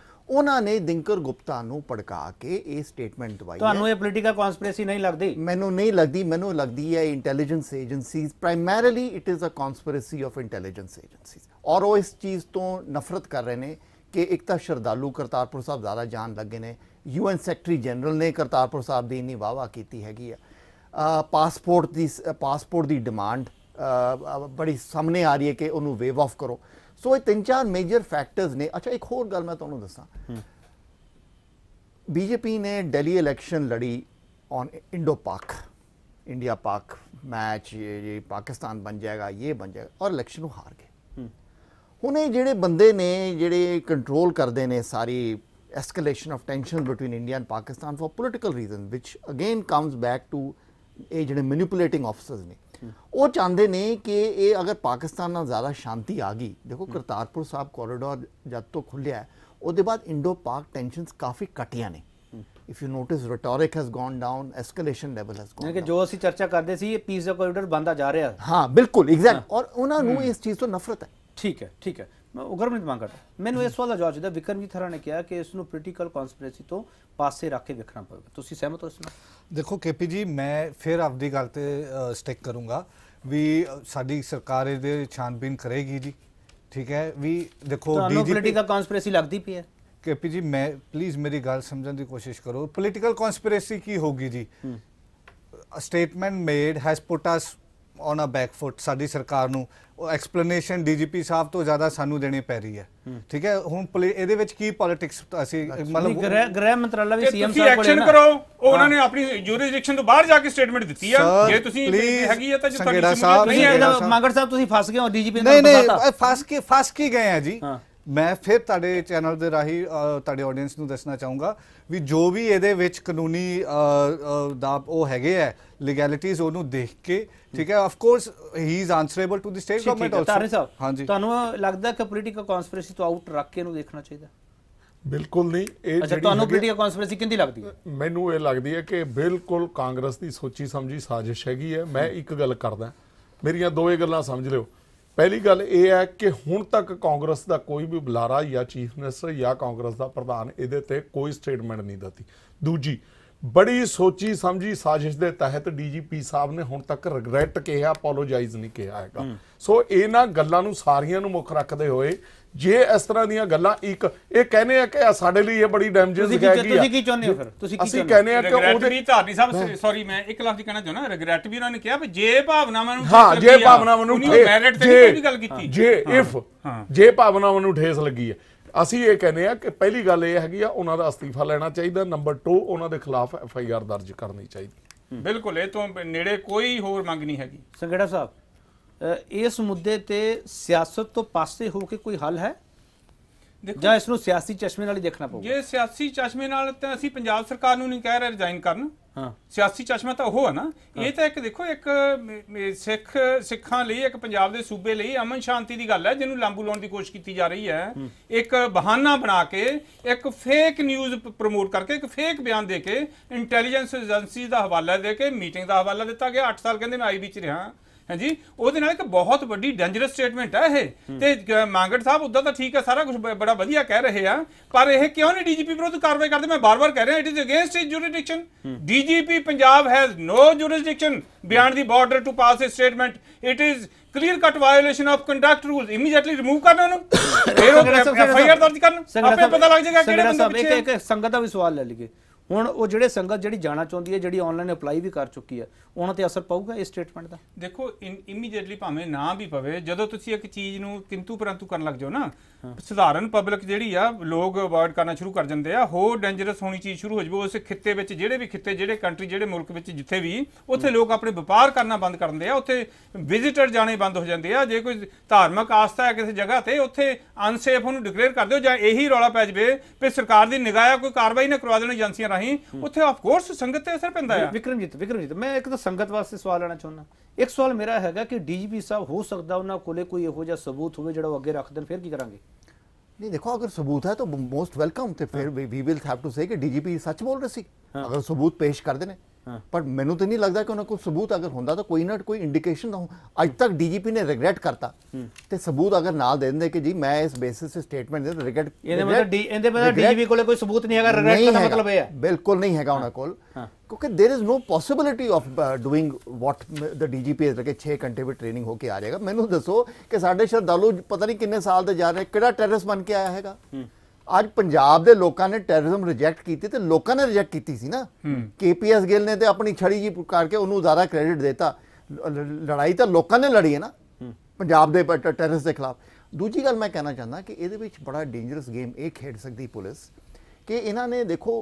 उन्होंने दिनकर गुप्ता नूं भड़का के ये स्टेटमेंट दवाई। तुहानूं ये पॉलिटिकल कॉन्स्पिरेसी नहीं लगती? मैनूं नहीं लगती, मैनूं लगती है intelligence agencies, primarily it is a conspiracy of intelligence agencies. और वो इस चीज़ तो नफरत कर रहे हैं कि एक तो श्रद्धालु करतारपुर साहब ज़्यादा जान लगे ने, UN सेक्रेटरी जनरल ने करतारपुर साहब की इन्नी वाह वाह की हैगी है, पासपोर्ट की डिमांड बड़ी सामने आ रही है कि उन्होंने वेव ऑफ करो। सो ये तीन चार मेजर फैक्टर्स ने। अच्छा एक होर गल मैं तुहानूं दसां, बीजेपी ने दिल्ली इलेक्शन लड़ी ऑन इंडो पाक, इंडिया पाक मैच, ये पाकिस्तान बन जाएगा, ये बन जाएगा, और इलेक्शन हार गए। हुणे जिहड़े बंदे ने जिहड़े कंट्रोल करते हैं सारी escalation of tension between India and Pakistan for political reason which again comes back to ये जिहड़े मैनिपुलेटिंग ऑफिसर्स ने, वो चाहते हैं कि ये अगर पाकिस्तान ना ज़्यादा शांति आ गई। देखो करतारपुर साहब कॉरीडोर जब तो खुलिया है उसके बाद इंडो पाक टेंशनस काफ़ी घटिया ने। If you notice rhetoric has gone down, escalation level has gone down, जो असी चर्चा करते सी पीस दा कॉरीडोर बनता जा रहा है। हाँ बिल्कुल एग्जैक्ट, और उन्होंने इस चीज़ तो नफरत है। ठीक है ठीक है, गुरमीत मांगट मैंने इस सवाल का जवाब चाहिए। विक्रमजीत हरा ने कहा कि इसनूं पोलिटिकल कॉन्स्पिरेसी तो पासे रख के वेखना पवेगा, तुसीं सहमत हो इस नाल? देखो केपी जी मैं फिर आपकी गल ते स्टिक करूँगा भी साडी सरकार इहदे छानबीन करेगी जी, ठीक है भी। देखो पोलिटिकल कॉन्स्पिरेसी लगती पई है केपी जी, मैं प्लीज़ मेरी गल समझण दी कोशिश करो। पोलिटिकल कॉन्स्पिरेसी की होगी जी, statement made has put us on a backfoot, साडी सरकार नूं एक्सप्लेनेशन डीजीपी साहब तो ज़्यादा सानूं देनी पै रही है, ठीक है। हुण इहदे विच की पॉलिटिक्स असीं मतलब गृह मंत्रालय भी सीएम साहब कोल एक्शन करो, उन्होंने अपनी ज्यूरिसडिक्शन तो बाहर जाके स्टेटमेंट दित्ती है। जे तुसीं हैगी है तां जे तुहाडी साहब नहीं है मांगट साहब तुसीं फस गए हो डीजीपी ने। नहीं फस के गए हैं जी। मैं फिर तुहाडे चैनल दे राही तुहाडे ऑडियंस नूं दसना चाहूँगा भी जो भी इहदे विच कानूनी दा ओ हैगे है लीगैलिटीज़ उन्हों देख के, ठीक है। Of course he is answerable to the state government also. तारे साहब हाँ जी, तुहानूं लगदा कि पोलिटिकल कॉन्स्पिरेसी तो आउट रख के इहनूं देखना चाहिए? बिल्कुल नहीं। अच्छा तुहानूं पोलिटिकल कॉन्स्पिरेसी किंदी लगदी है? मैनूं ये लगदी है कि बिल्कुल कांग्रेस की सोची समझी साजिश हैगी है। मैं एक गल करदा, मेरियां दो गल्लां समझ लिओ। पहली गल यह है कि हुण तक कांग्रेस का कोई भी बुलारा या चीफ मिनिस्टर या कांग्रेस का प्रधान इहदे ते कोई स्टेटमेंट नहीं दिती। दूजी बड़ी सोची समझी साजिश के तहत डीजीपी साहब ने हुण तक रिग्रैट कहा, अपोलोजाइज नहीं कहा है। सो इन्हां गल्लां नूं सारियां नूं मुख रखते हुए जे इस तरह दी गल्लां एक ये कहने हैं कि साडे लिए बड़ी डैमेजेस हैगी है। की चाहते हो फिर तुसीं की कहने हैं कि ओदरी धारनी साहब, सॉरी मैं एक लफ्ज कहना चाहना, रिग्रेट भी उन्होंने कहा जे भावनावां नूं, हां जे भावनावां नूं मेरिट ते कोई गल कीती, जे इफ जे भावनावां नूं ठेस लगी है। ਅਸੀਂ ਇਹ ਕਹਿੰਦੇ ਆ ਕਿ ਪਹਿਲੀ ਗੱਲ ਇਹ ਹੈਗੀ ਆ ਉਹਨਾਂ ਦਾ ਅਸਤੀਫਾ ਲੈਣਾ ਚਾਹੀਦਾ, ਨੰਬਰ 2 ਉਹਨਾਂ ਦੇ ਖਿਲਾਫ FIR ਦਰਜ ਕਰਨੀ ਚਾਹੀਦੀ। ਬਿਲਕੁਲ ਇਹ ਤੋਂ ਨੇੜੇ ਕੋਈ ਹੋਰ ਮੰਗ ਨਹੀਂ ਹੈਗੀ। ਸੰਘੇੜਾ ਸਾਹਿਬ इस मुद्दे ते सियासत तो पासे होके कोई हल है? ਜਾਂ ਇਸ ਨੂੰ ਸਿਆਸੀ ਚਸ਼ਮੇ ਨਾਲ ਹੀ ਦੇਖਣਾ ਪਊਗਾ। ਜੇ ਸਿਆਸੀ ਚਸ਼ਮੇ ਨਾਲ ਤਾਂ ਅਸੀਂ ਪੰਜਾਬ ਸਰਕਾਰ ਨੂੰ ਨਹੀਂ ਕਹਿ ਰਹੇ ਰਿਜ਼ਾਈਨ ਕਰਨ। ਹਾਂ, ਸਿਆਸੀ ਚਸ਼ਮਾ ਤਾਂ ਉਹ ਹੈ ਨਾ। ਇਹ ਤਾਂ ਇੱਕ ਦੇਖੋ ਇੱਕ ਸਿੱਖਾਂ ਲਈ ਇੱਕ ਪੰਜਾਬ ਦੇ ਸੂਬੇ ਲਈ ਅਮਨ ਸ਼ਾਂਤੀ ਦੀ ਗੱਲ ਹੈ ਜਿਹਨੂੰ ਲਾਂਬੂ ਲਾਉਣ ਦੀ ਕੋਸ਼ਿਸ਼ ਕੀਤੀ ਜਾ ਰਹੀ ਹੈ। ਇੱਕ ਬਹਾਨਾ ਬਣਾ ਕੇ ਇੱਕ ਫੇਕ ਨਿਊਜ਼ ਪ੍ਰਮੋਟ ਕਰਕੇ ਇੱਕ ਫੇਕ ਬਿਆਨ ਦੇ ਕੇ ਇੰਟੈਲੀਜੈਂਸ ਏਜੰਸੀ ਦਾ ਹਵਾਲਾ ਦੇ ਕੇ ਮੀਟਿੰਗ ਦਾ ਹਵਾਲਾ ਦਿੱਤਾ ਗਿਆ। 8 ਸਾਲ ਕਹਿੰਦੇ ਮੈਂ ਆਈਬੀ 'ਚ ਰਿਹਾ। हाँ जी, उसदे नाल एक बहुत वड्डी डेंजरस स्टेटमेंट है ये। तो मांगट साहब उदा तो ठीक है, सारा कुछ बड़ा वधिया कह रहे हैं, पर यह क्यों नहीं डीजीपी विरुद्ध कार्रवाई करते? मैं बार बार कह रहा, it is against his jurisdiction. DGP Punjab has no jurisdiction beyond the border to pass a statement. It is clear cut violation of conduct rules. Immediately remove करना उन्होंने, फिर एफआईआर दर्ज करना, आपे पता लग जाएगा किहड़े बंदे। एक एक संगत का भी सवाल ले लीए ਹੁਣ ਉਹ ਜਿਹੜੇ संगत जी जाना चाहती है, जी ऑनलाइन अप्लाई भी कर चुकी है, उन्होंने तो असर पाऊगा इस स्टेटमेंट का? देखो इमीजिएटली भावें ना भी पवे, जदों तुसीं एक चीज़ नूं किंतु परंतु करन लग जाओ ना, सधारण पब्लिक जिहड़ी आ लोग अवॉइड करना शुरू कर जांदे आ। होर डेंजरस होनी चीज़ शुरू हो जावे। उस खित्ते विच जिहड़े भी खित्ते, जिहड़े कंट्री, जिहड़े मुल्क विच जिथे भी उत्थे लोग अपने व्यापार करना बंद कर दिंदे आ, उत्थे विजिटर जाने बंद हो जांदे आ। जे कोई धार्मिक आस्था है किसी जगह ते, उत्थे अनसेफ उहनूं डिक्लेयर कर दिओ, जां इही रौला पै जावे कि सरकार दी निगाह कोई कार्रवाई ना करवा देण एजेंसियां। विक्रमजीत, मैं एक तो संगत वास्ते सवाल लेना चाहुंदा। एक सवाल मेरा है कि डीजीपी साहब हो सकता उन्हां कोले कोई इहो जिहा सबूत होवे जिहड़ा अगे रख देण, फिर की करांगे? नहीं देखो, अगर सबूत है तो मोस्ट वेलकम, तो फिर वी विल हैव टू से कि डीजीपी सच बोल रहे सी, अगर सबूत पेश कर देने। पर मैनू तो नहीं लगता कि उन्होंने कोई सबूत, अगर होंदा तो कोई ना कोई इंडिकेशन हो। अज तक डीजीपी ने रिग्रेट करता ते सबूत अगर ना दें दे कि जी मैं इस बेसिस से स्टेटमेंट दे, रिग्रेट इहदे मतलब इहदे मतलब डीजीपी कोले कोई सबूत नहीं है। रिग्रेट का मतलब है बिल्कुल नहीं है उन्होंने कोल, क्योंकि there is no possibility of doing what the DGP is. कि 6 घंटे भी ट्रेनिंग होके आ जाएगा। मैनू दसो कि साडे श्रद्धालु पता नहीं किन्ने साल दे जा रहे, किहड़ा टेररिस्ट बन के आया हैगा। आज पंजाब दे लोकां ने टेररिज्म रिजेक्ट की, तो लोगों ने रिजेक्ट की थी ना। केपीएस गिल ने तो अपनी छड़ी जी पुकार के उन्होंने ज़्यादा क्रेडिट देता। लड़ाई तो लोगों ने लड़ी है ना पंजाब दे टेररिस्ट के खिलाफ। दूजी गल मैं कहना चाहता कि ये बड़ा डेंजरस गेम ये खेड सकती पुलिस कि इन्होंने देखो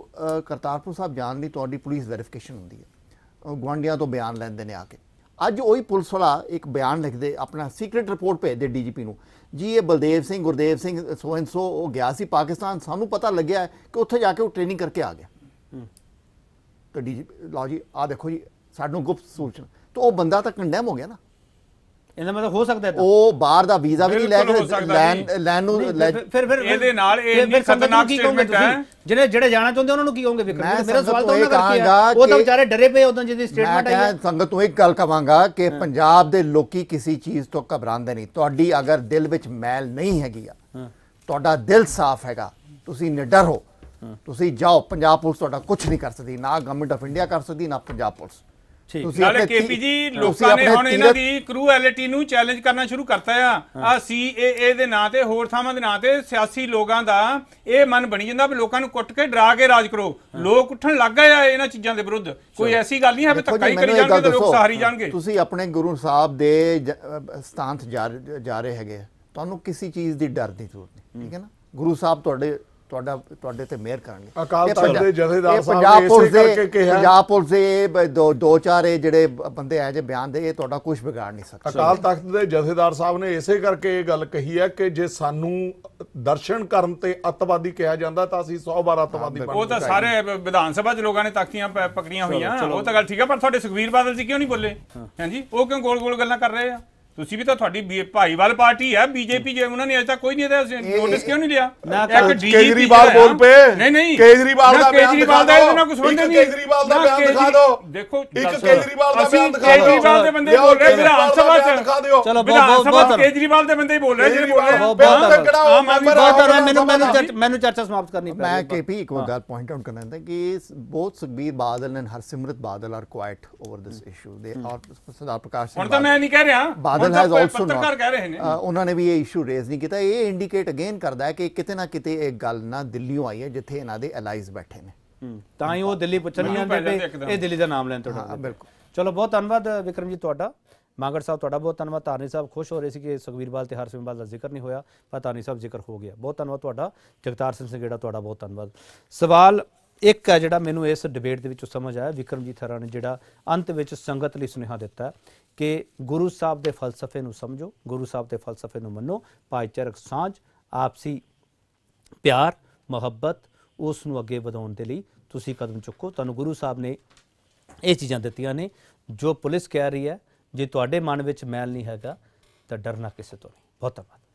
करतारपुर साहब जान दी तुहाडी पुलिस वैरीफिकेशन होंदी है, गुआंढियां तो बयान लैंदे ने आके। अज वही पुलिस वाला एक बयान लिखते, अपना सीक्रेट रिपोर्ट भेजते डीजीपी को, जी ये Baldev Singh, Gurdev Singh, so and so वो गया सी पाकिस्तान, सानू पता लग्या कि उत्थे जाके वो ट्रेनिंग करके आ गया। तो डीजीपी लो जी आ देखो जी सानू गुप्त सूचना, तो वो बंदा तो कंडैम हो गया ना। ਇਹਦਾ ਮਤਲਬ ਹੋ ਸਕਦਾ ਉਹ ਬਾਹਰ ਦਾ ਵੀਜ਼ਾ ਵੀ ਨਹੀਂ ਲੈ ਕੇ ਲੈਣ ਨੂੰ। ਫਿਰ ਇਹਦੇ ਨਾਲ ਇਹ ਖਤਰਨਾਕ ਸਟੇਟਮੈਂਟ ਹੈ। ਜਿਹੜੇ ਜਾਣਾ ਚਾਹੁੰਦੇ ਉਹਨਾਂ ਨੂੰ ਕੀ ਕਹੋਗੇ? ਮੇਰਾ ਸਵਾਲ ਤਾਂ ਉਹਨਾਂ ਕਰਕੇ, ਉਹ ਤਾਂ ਵਿਚਾਰੇ ਡਰੇ ਪਏ ਉਦੋਂ ਜਿਹਦੀ ਸਟੇਟਮੈਂਟ ਆਈ ਹੈ। ਮੈਂ ਸੰਗਤ ਤੋਂ ਇੱਕ ਗੱਲ ਕਹਾਂਗਾ ਕਿ ਪੰਜਾਬ ਦੇ ਲੋਕੀ ਕਿਸੇ ਚੀਜ਼ ਤੋਂ ਘਬਰਾਉਂਦੇ ਨਹੀਂ। ਤੁਹਾਡੀ ਅਗਰ ਦਿਲ ਵਿੱਚ ਮੈਲ ਨਹੀਂ ਹੈਗੀ ਆ, ਤੁਹਾਡਾ ਦਿਲ ਸਾਫ਼ ਹੈਗਾ, ਤੁਸੀਂ ਨਿਡਰ ਹੋ, ਤੁਸੀਂ ਜਾਓ। ਪੰਜਾਬ ਪੁਲਿਸ ਤੁਹਾਡਾ ਕੁਝ ਨਹੀਂ ਕਰ ਸਕਦੀ, ਨਾ ਗਵਰਨਮੈਂਟ ਆਫ ਇੰਡੀਆ ਕਰ ਸਕਦੀ, ਨਾ ਪੰਜਾਬ ਪੁਲਿਸ। अपने गुरु साहब दे स्थान जा रहे हैं, तुहानू किसी चीज की डर की जरूरत नहीं, ठीक है ना। गुरु साहब अकाल तख्त दे जथेदार साहब ने इसे करके गल कही है कि जे सानू दर्शन करन ते अतवादी कहा जांदा तां असीं 100 बार अतवादी। वो तां सारे विधान सभा च लोकां ने तख्तियां पकड़ियां होईयां, वो तां गल ठीक है। पर तुहाडे सुखबीर बादल जी क्यों नहीं बोले? हां जी, वो क्यों गोल गोल गल्लां कर रहे हैं? ਤੁਸੀਂ ਵੀ ਤਾਂ ਤੁਹਾਡੀ ਭਾਈਵਾਲ ਪਾਰਟੀ ਹੈ ਬੀਜੇਪੀ, ਜੇ ਉਹਨਾਂ ਨੇ ਅਜੇ ਤੱਕ ਕੋਈ ਨਹੀਂ ਇਹਦਾ ਨੋਟਿਸ ਕਿਉਂ ਨਹੀਂ ਲਿਆ? ਇੱਕ ਕੇਜਰੀਵਾਲ ਬੋਲ ਪਏ, ਨਹੀਂ ਕੇਜਰੀਵਾਲ ਦਾ ਬਿਆਨ ਦਿਖਾ ਦਿਓ, ਇਹਦੇ ਨਾਲ ਕੁਝ ਬੰਦੇ ਨਹੀਂ। ਕੇਜਰੀਵਾਲ ਦਾ ਬਿਆਨ ਦਿਖਾ ਦਿਓ, ਦੇਖੋ ਇੱਕ ਕੇਜਰੀਵਾਲ ਦਾ ਬਿਆਨ ਦਿਖਾ ਦਿਓ। ਕੇਜਰੀਵਾਲ ਦੇ ਬੰਦੇ ਬੋਲ ਰਹੇ ਵਿਧਾਨ ਸਭਾ ਚ, ਦਿਖਾ ਦਿਓ ਵਿਧਾਨ ਸਭਾ ਕੇਜਰੀਵਾਲ ਦੇ ਬੰਦੇ ਬੋਲ ਰਹੇ, ਜਿਹੜੇ ਬੋਲ ਰਹੇ ਮੈਨੂੰ ਚਰਚਾ ਸਮਾਪਤ ਕਰਨੀ ਪਈ। ਮੈਂ ਕੇਪੀ ਇੱਕ ਗੱਲ ਪੁਆਇੰਟ ਆਊਟ ਕਰਨਾ ਚਾਹੁੰਦਾ ਕਿ ਬਹੁਤ Sukhbir Badal and Harsimrat Badal are quite over this issue. They are ਸਦਾ ਪ੍ਰਕਾਸ਼ ਸਿੰਘ, ਹੁਣ ਤਾਂ ਮੈਂ ਨਹੀਂ ਕਹਿ ਰਿਹਾ, ਬਾਦਲ ਹੈਜ਼ ਆਲਸੋ ਉਹਨਾਂ ਨੇ ਵੀ ਇਹ ਇਸ਼ੂ ਰੇਜ਼ ਨਹੀਂ ਕੀਤਾ। ਇਹ ਇੰਡੀਕੇਟ ਅਗੇਨ ਕਰਦਾ ਹੈ ਕਿ ਕਿਤੇ ਨਾ ਕਿਤੇ ਇਹ ਗੱਲ ਨਾ ਦਿੱਲੀੋਂ ਆਈ ਹੈ, ਜਿੱਥੇ ਇਹਨਾਂ ਦੇ ਅਲਾਈਜ਼ ਬੈਠੇ ਨੇ, ਤਾਂ ਹੀ ਉਹ ਦਿੱਲੀ ਪੁੱਛਣ ਨਹੀਂ ਆਉਂਦੇ, ਇਹ ਦਿੱਲੀ ਦਾ ਨਾਮ ਲੈਣ ਤੋਂ ਡਰਦੇ। ਬਿਲਕੁਲ, ਚਲੋ ਬਹੁਤ ਧੰਨਵਾਦ ਵਿਕਰਮ ਜੀ ਤੁਹਾਡਾ, ਮਾਂਗੜ ਸਾਹਿਬ ਤੁਹਾਡਾ ਬਹੁਤ ਧੰਨਵਾਦ। ਤਾਰਨੀ ਸਾਹਿਬ ਖੁਸ਼ ਹੋ ਰਹੇ ਸੀ ਕਿ ਸੁਖਬੀਰ ਬਾਦਲ ਤੇ ਹਰਸਿਮਰਤ ਬਾਦਲ ਦਾ ਜ਼ਿਕਰ ਨਹੀਂ ਹੋਇਆ, ਪਰ ਤਾਰਨੀ ਸਾਹਿਬ ਜ਼ਿਕਰ ਹੋ ਗਿਆ। ਬਹੁਤ ਧੰਨਵਾਦ ਤੁਹਾਡਾ। ਜਗਤਾਰ ਸੰਘੇੜਾ ਤੁਹਾਡਾ ਬਹੁਤ ਧੰਨਵਾਦ। ਸਵਾਲ एक है जिहड़ा मैनूं इस डिबेट दे विचों समझ आया विक्रमजीत हरा ने जिहड़ा अंत विच संगत लई सुनेहा दिता कि गुरु साहब के फलसफे नूं समझो, गुरु साहब के फलसफे नूं मन्नो, भाईचारक सांझ, आपसी प्यार मुहब्बत उस नूं अगे वधाउण दे लई तुसीं कदम चुको। तुहानूं गुरु साहब ने ये चीज़ां दित्तियां ने। जो पुलिस कह रही है जे तुहाडे मन विच मैल नहीं हैगा तां डरना किसे तो नहीं। बहुत धन्यवाद।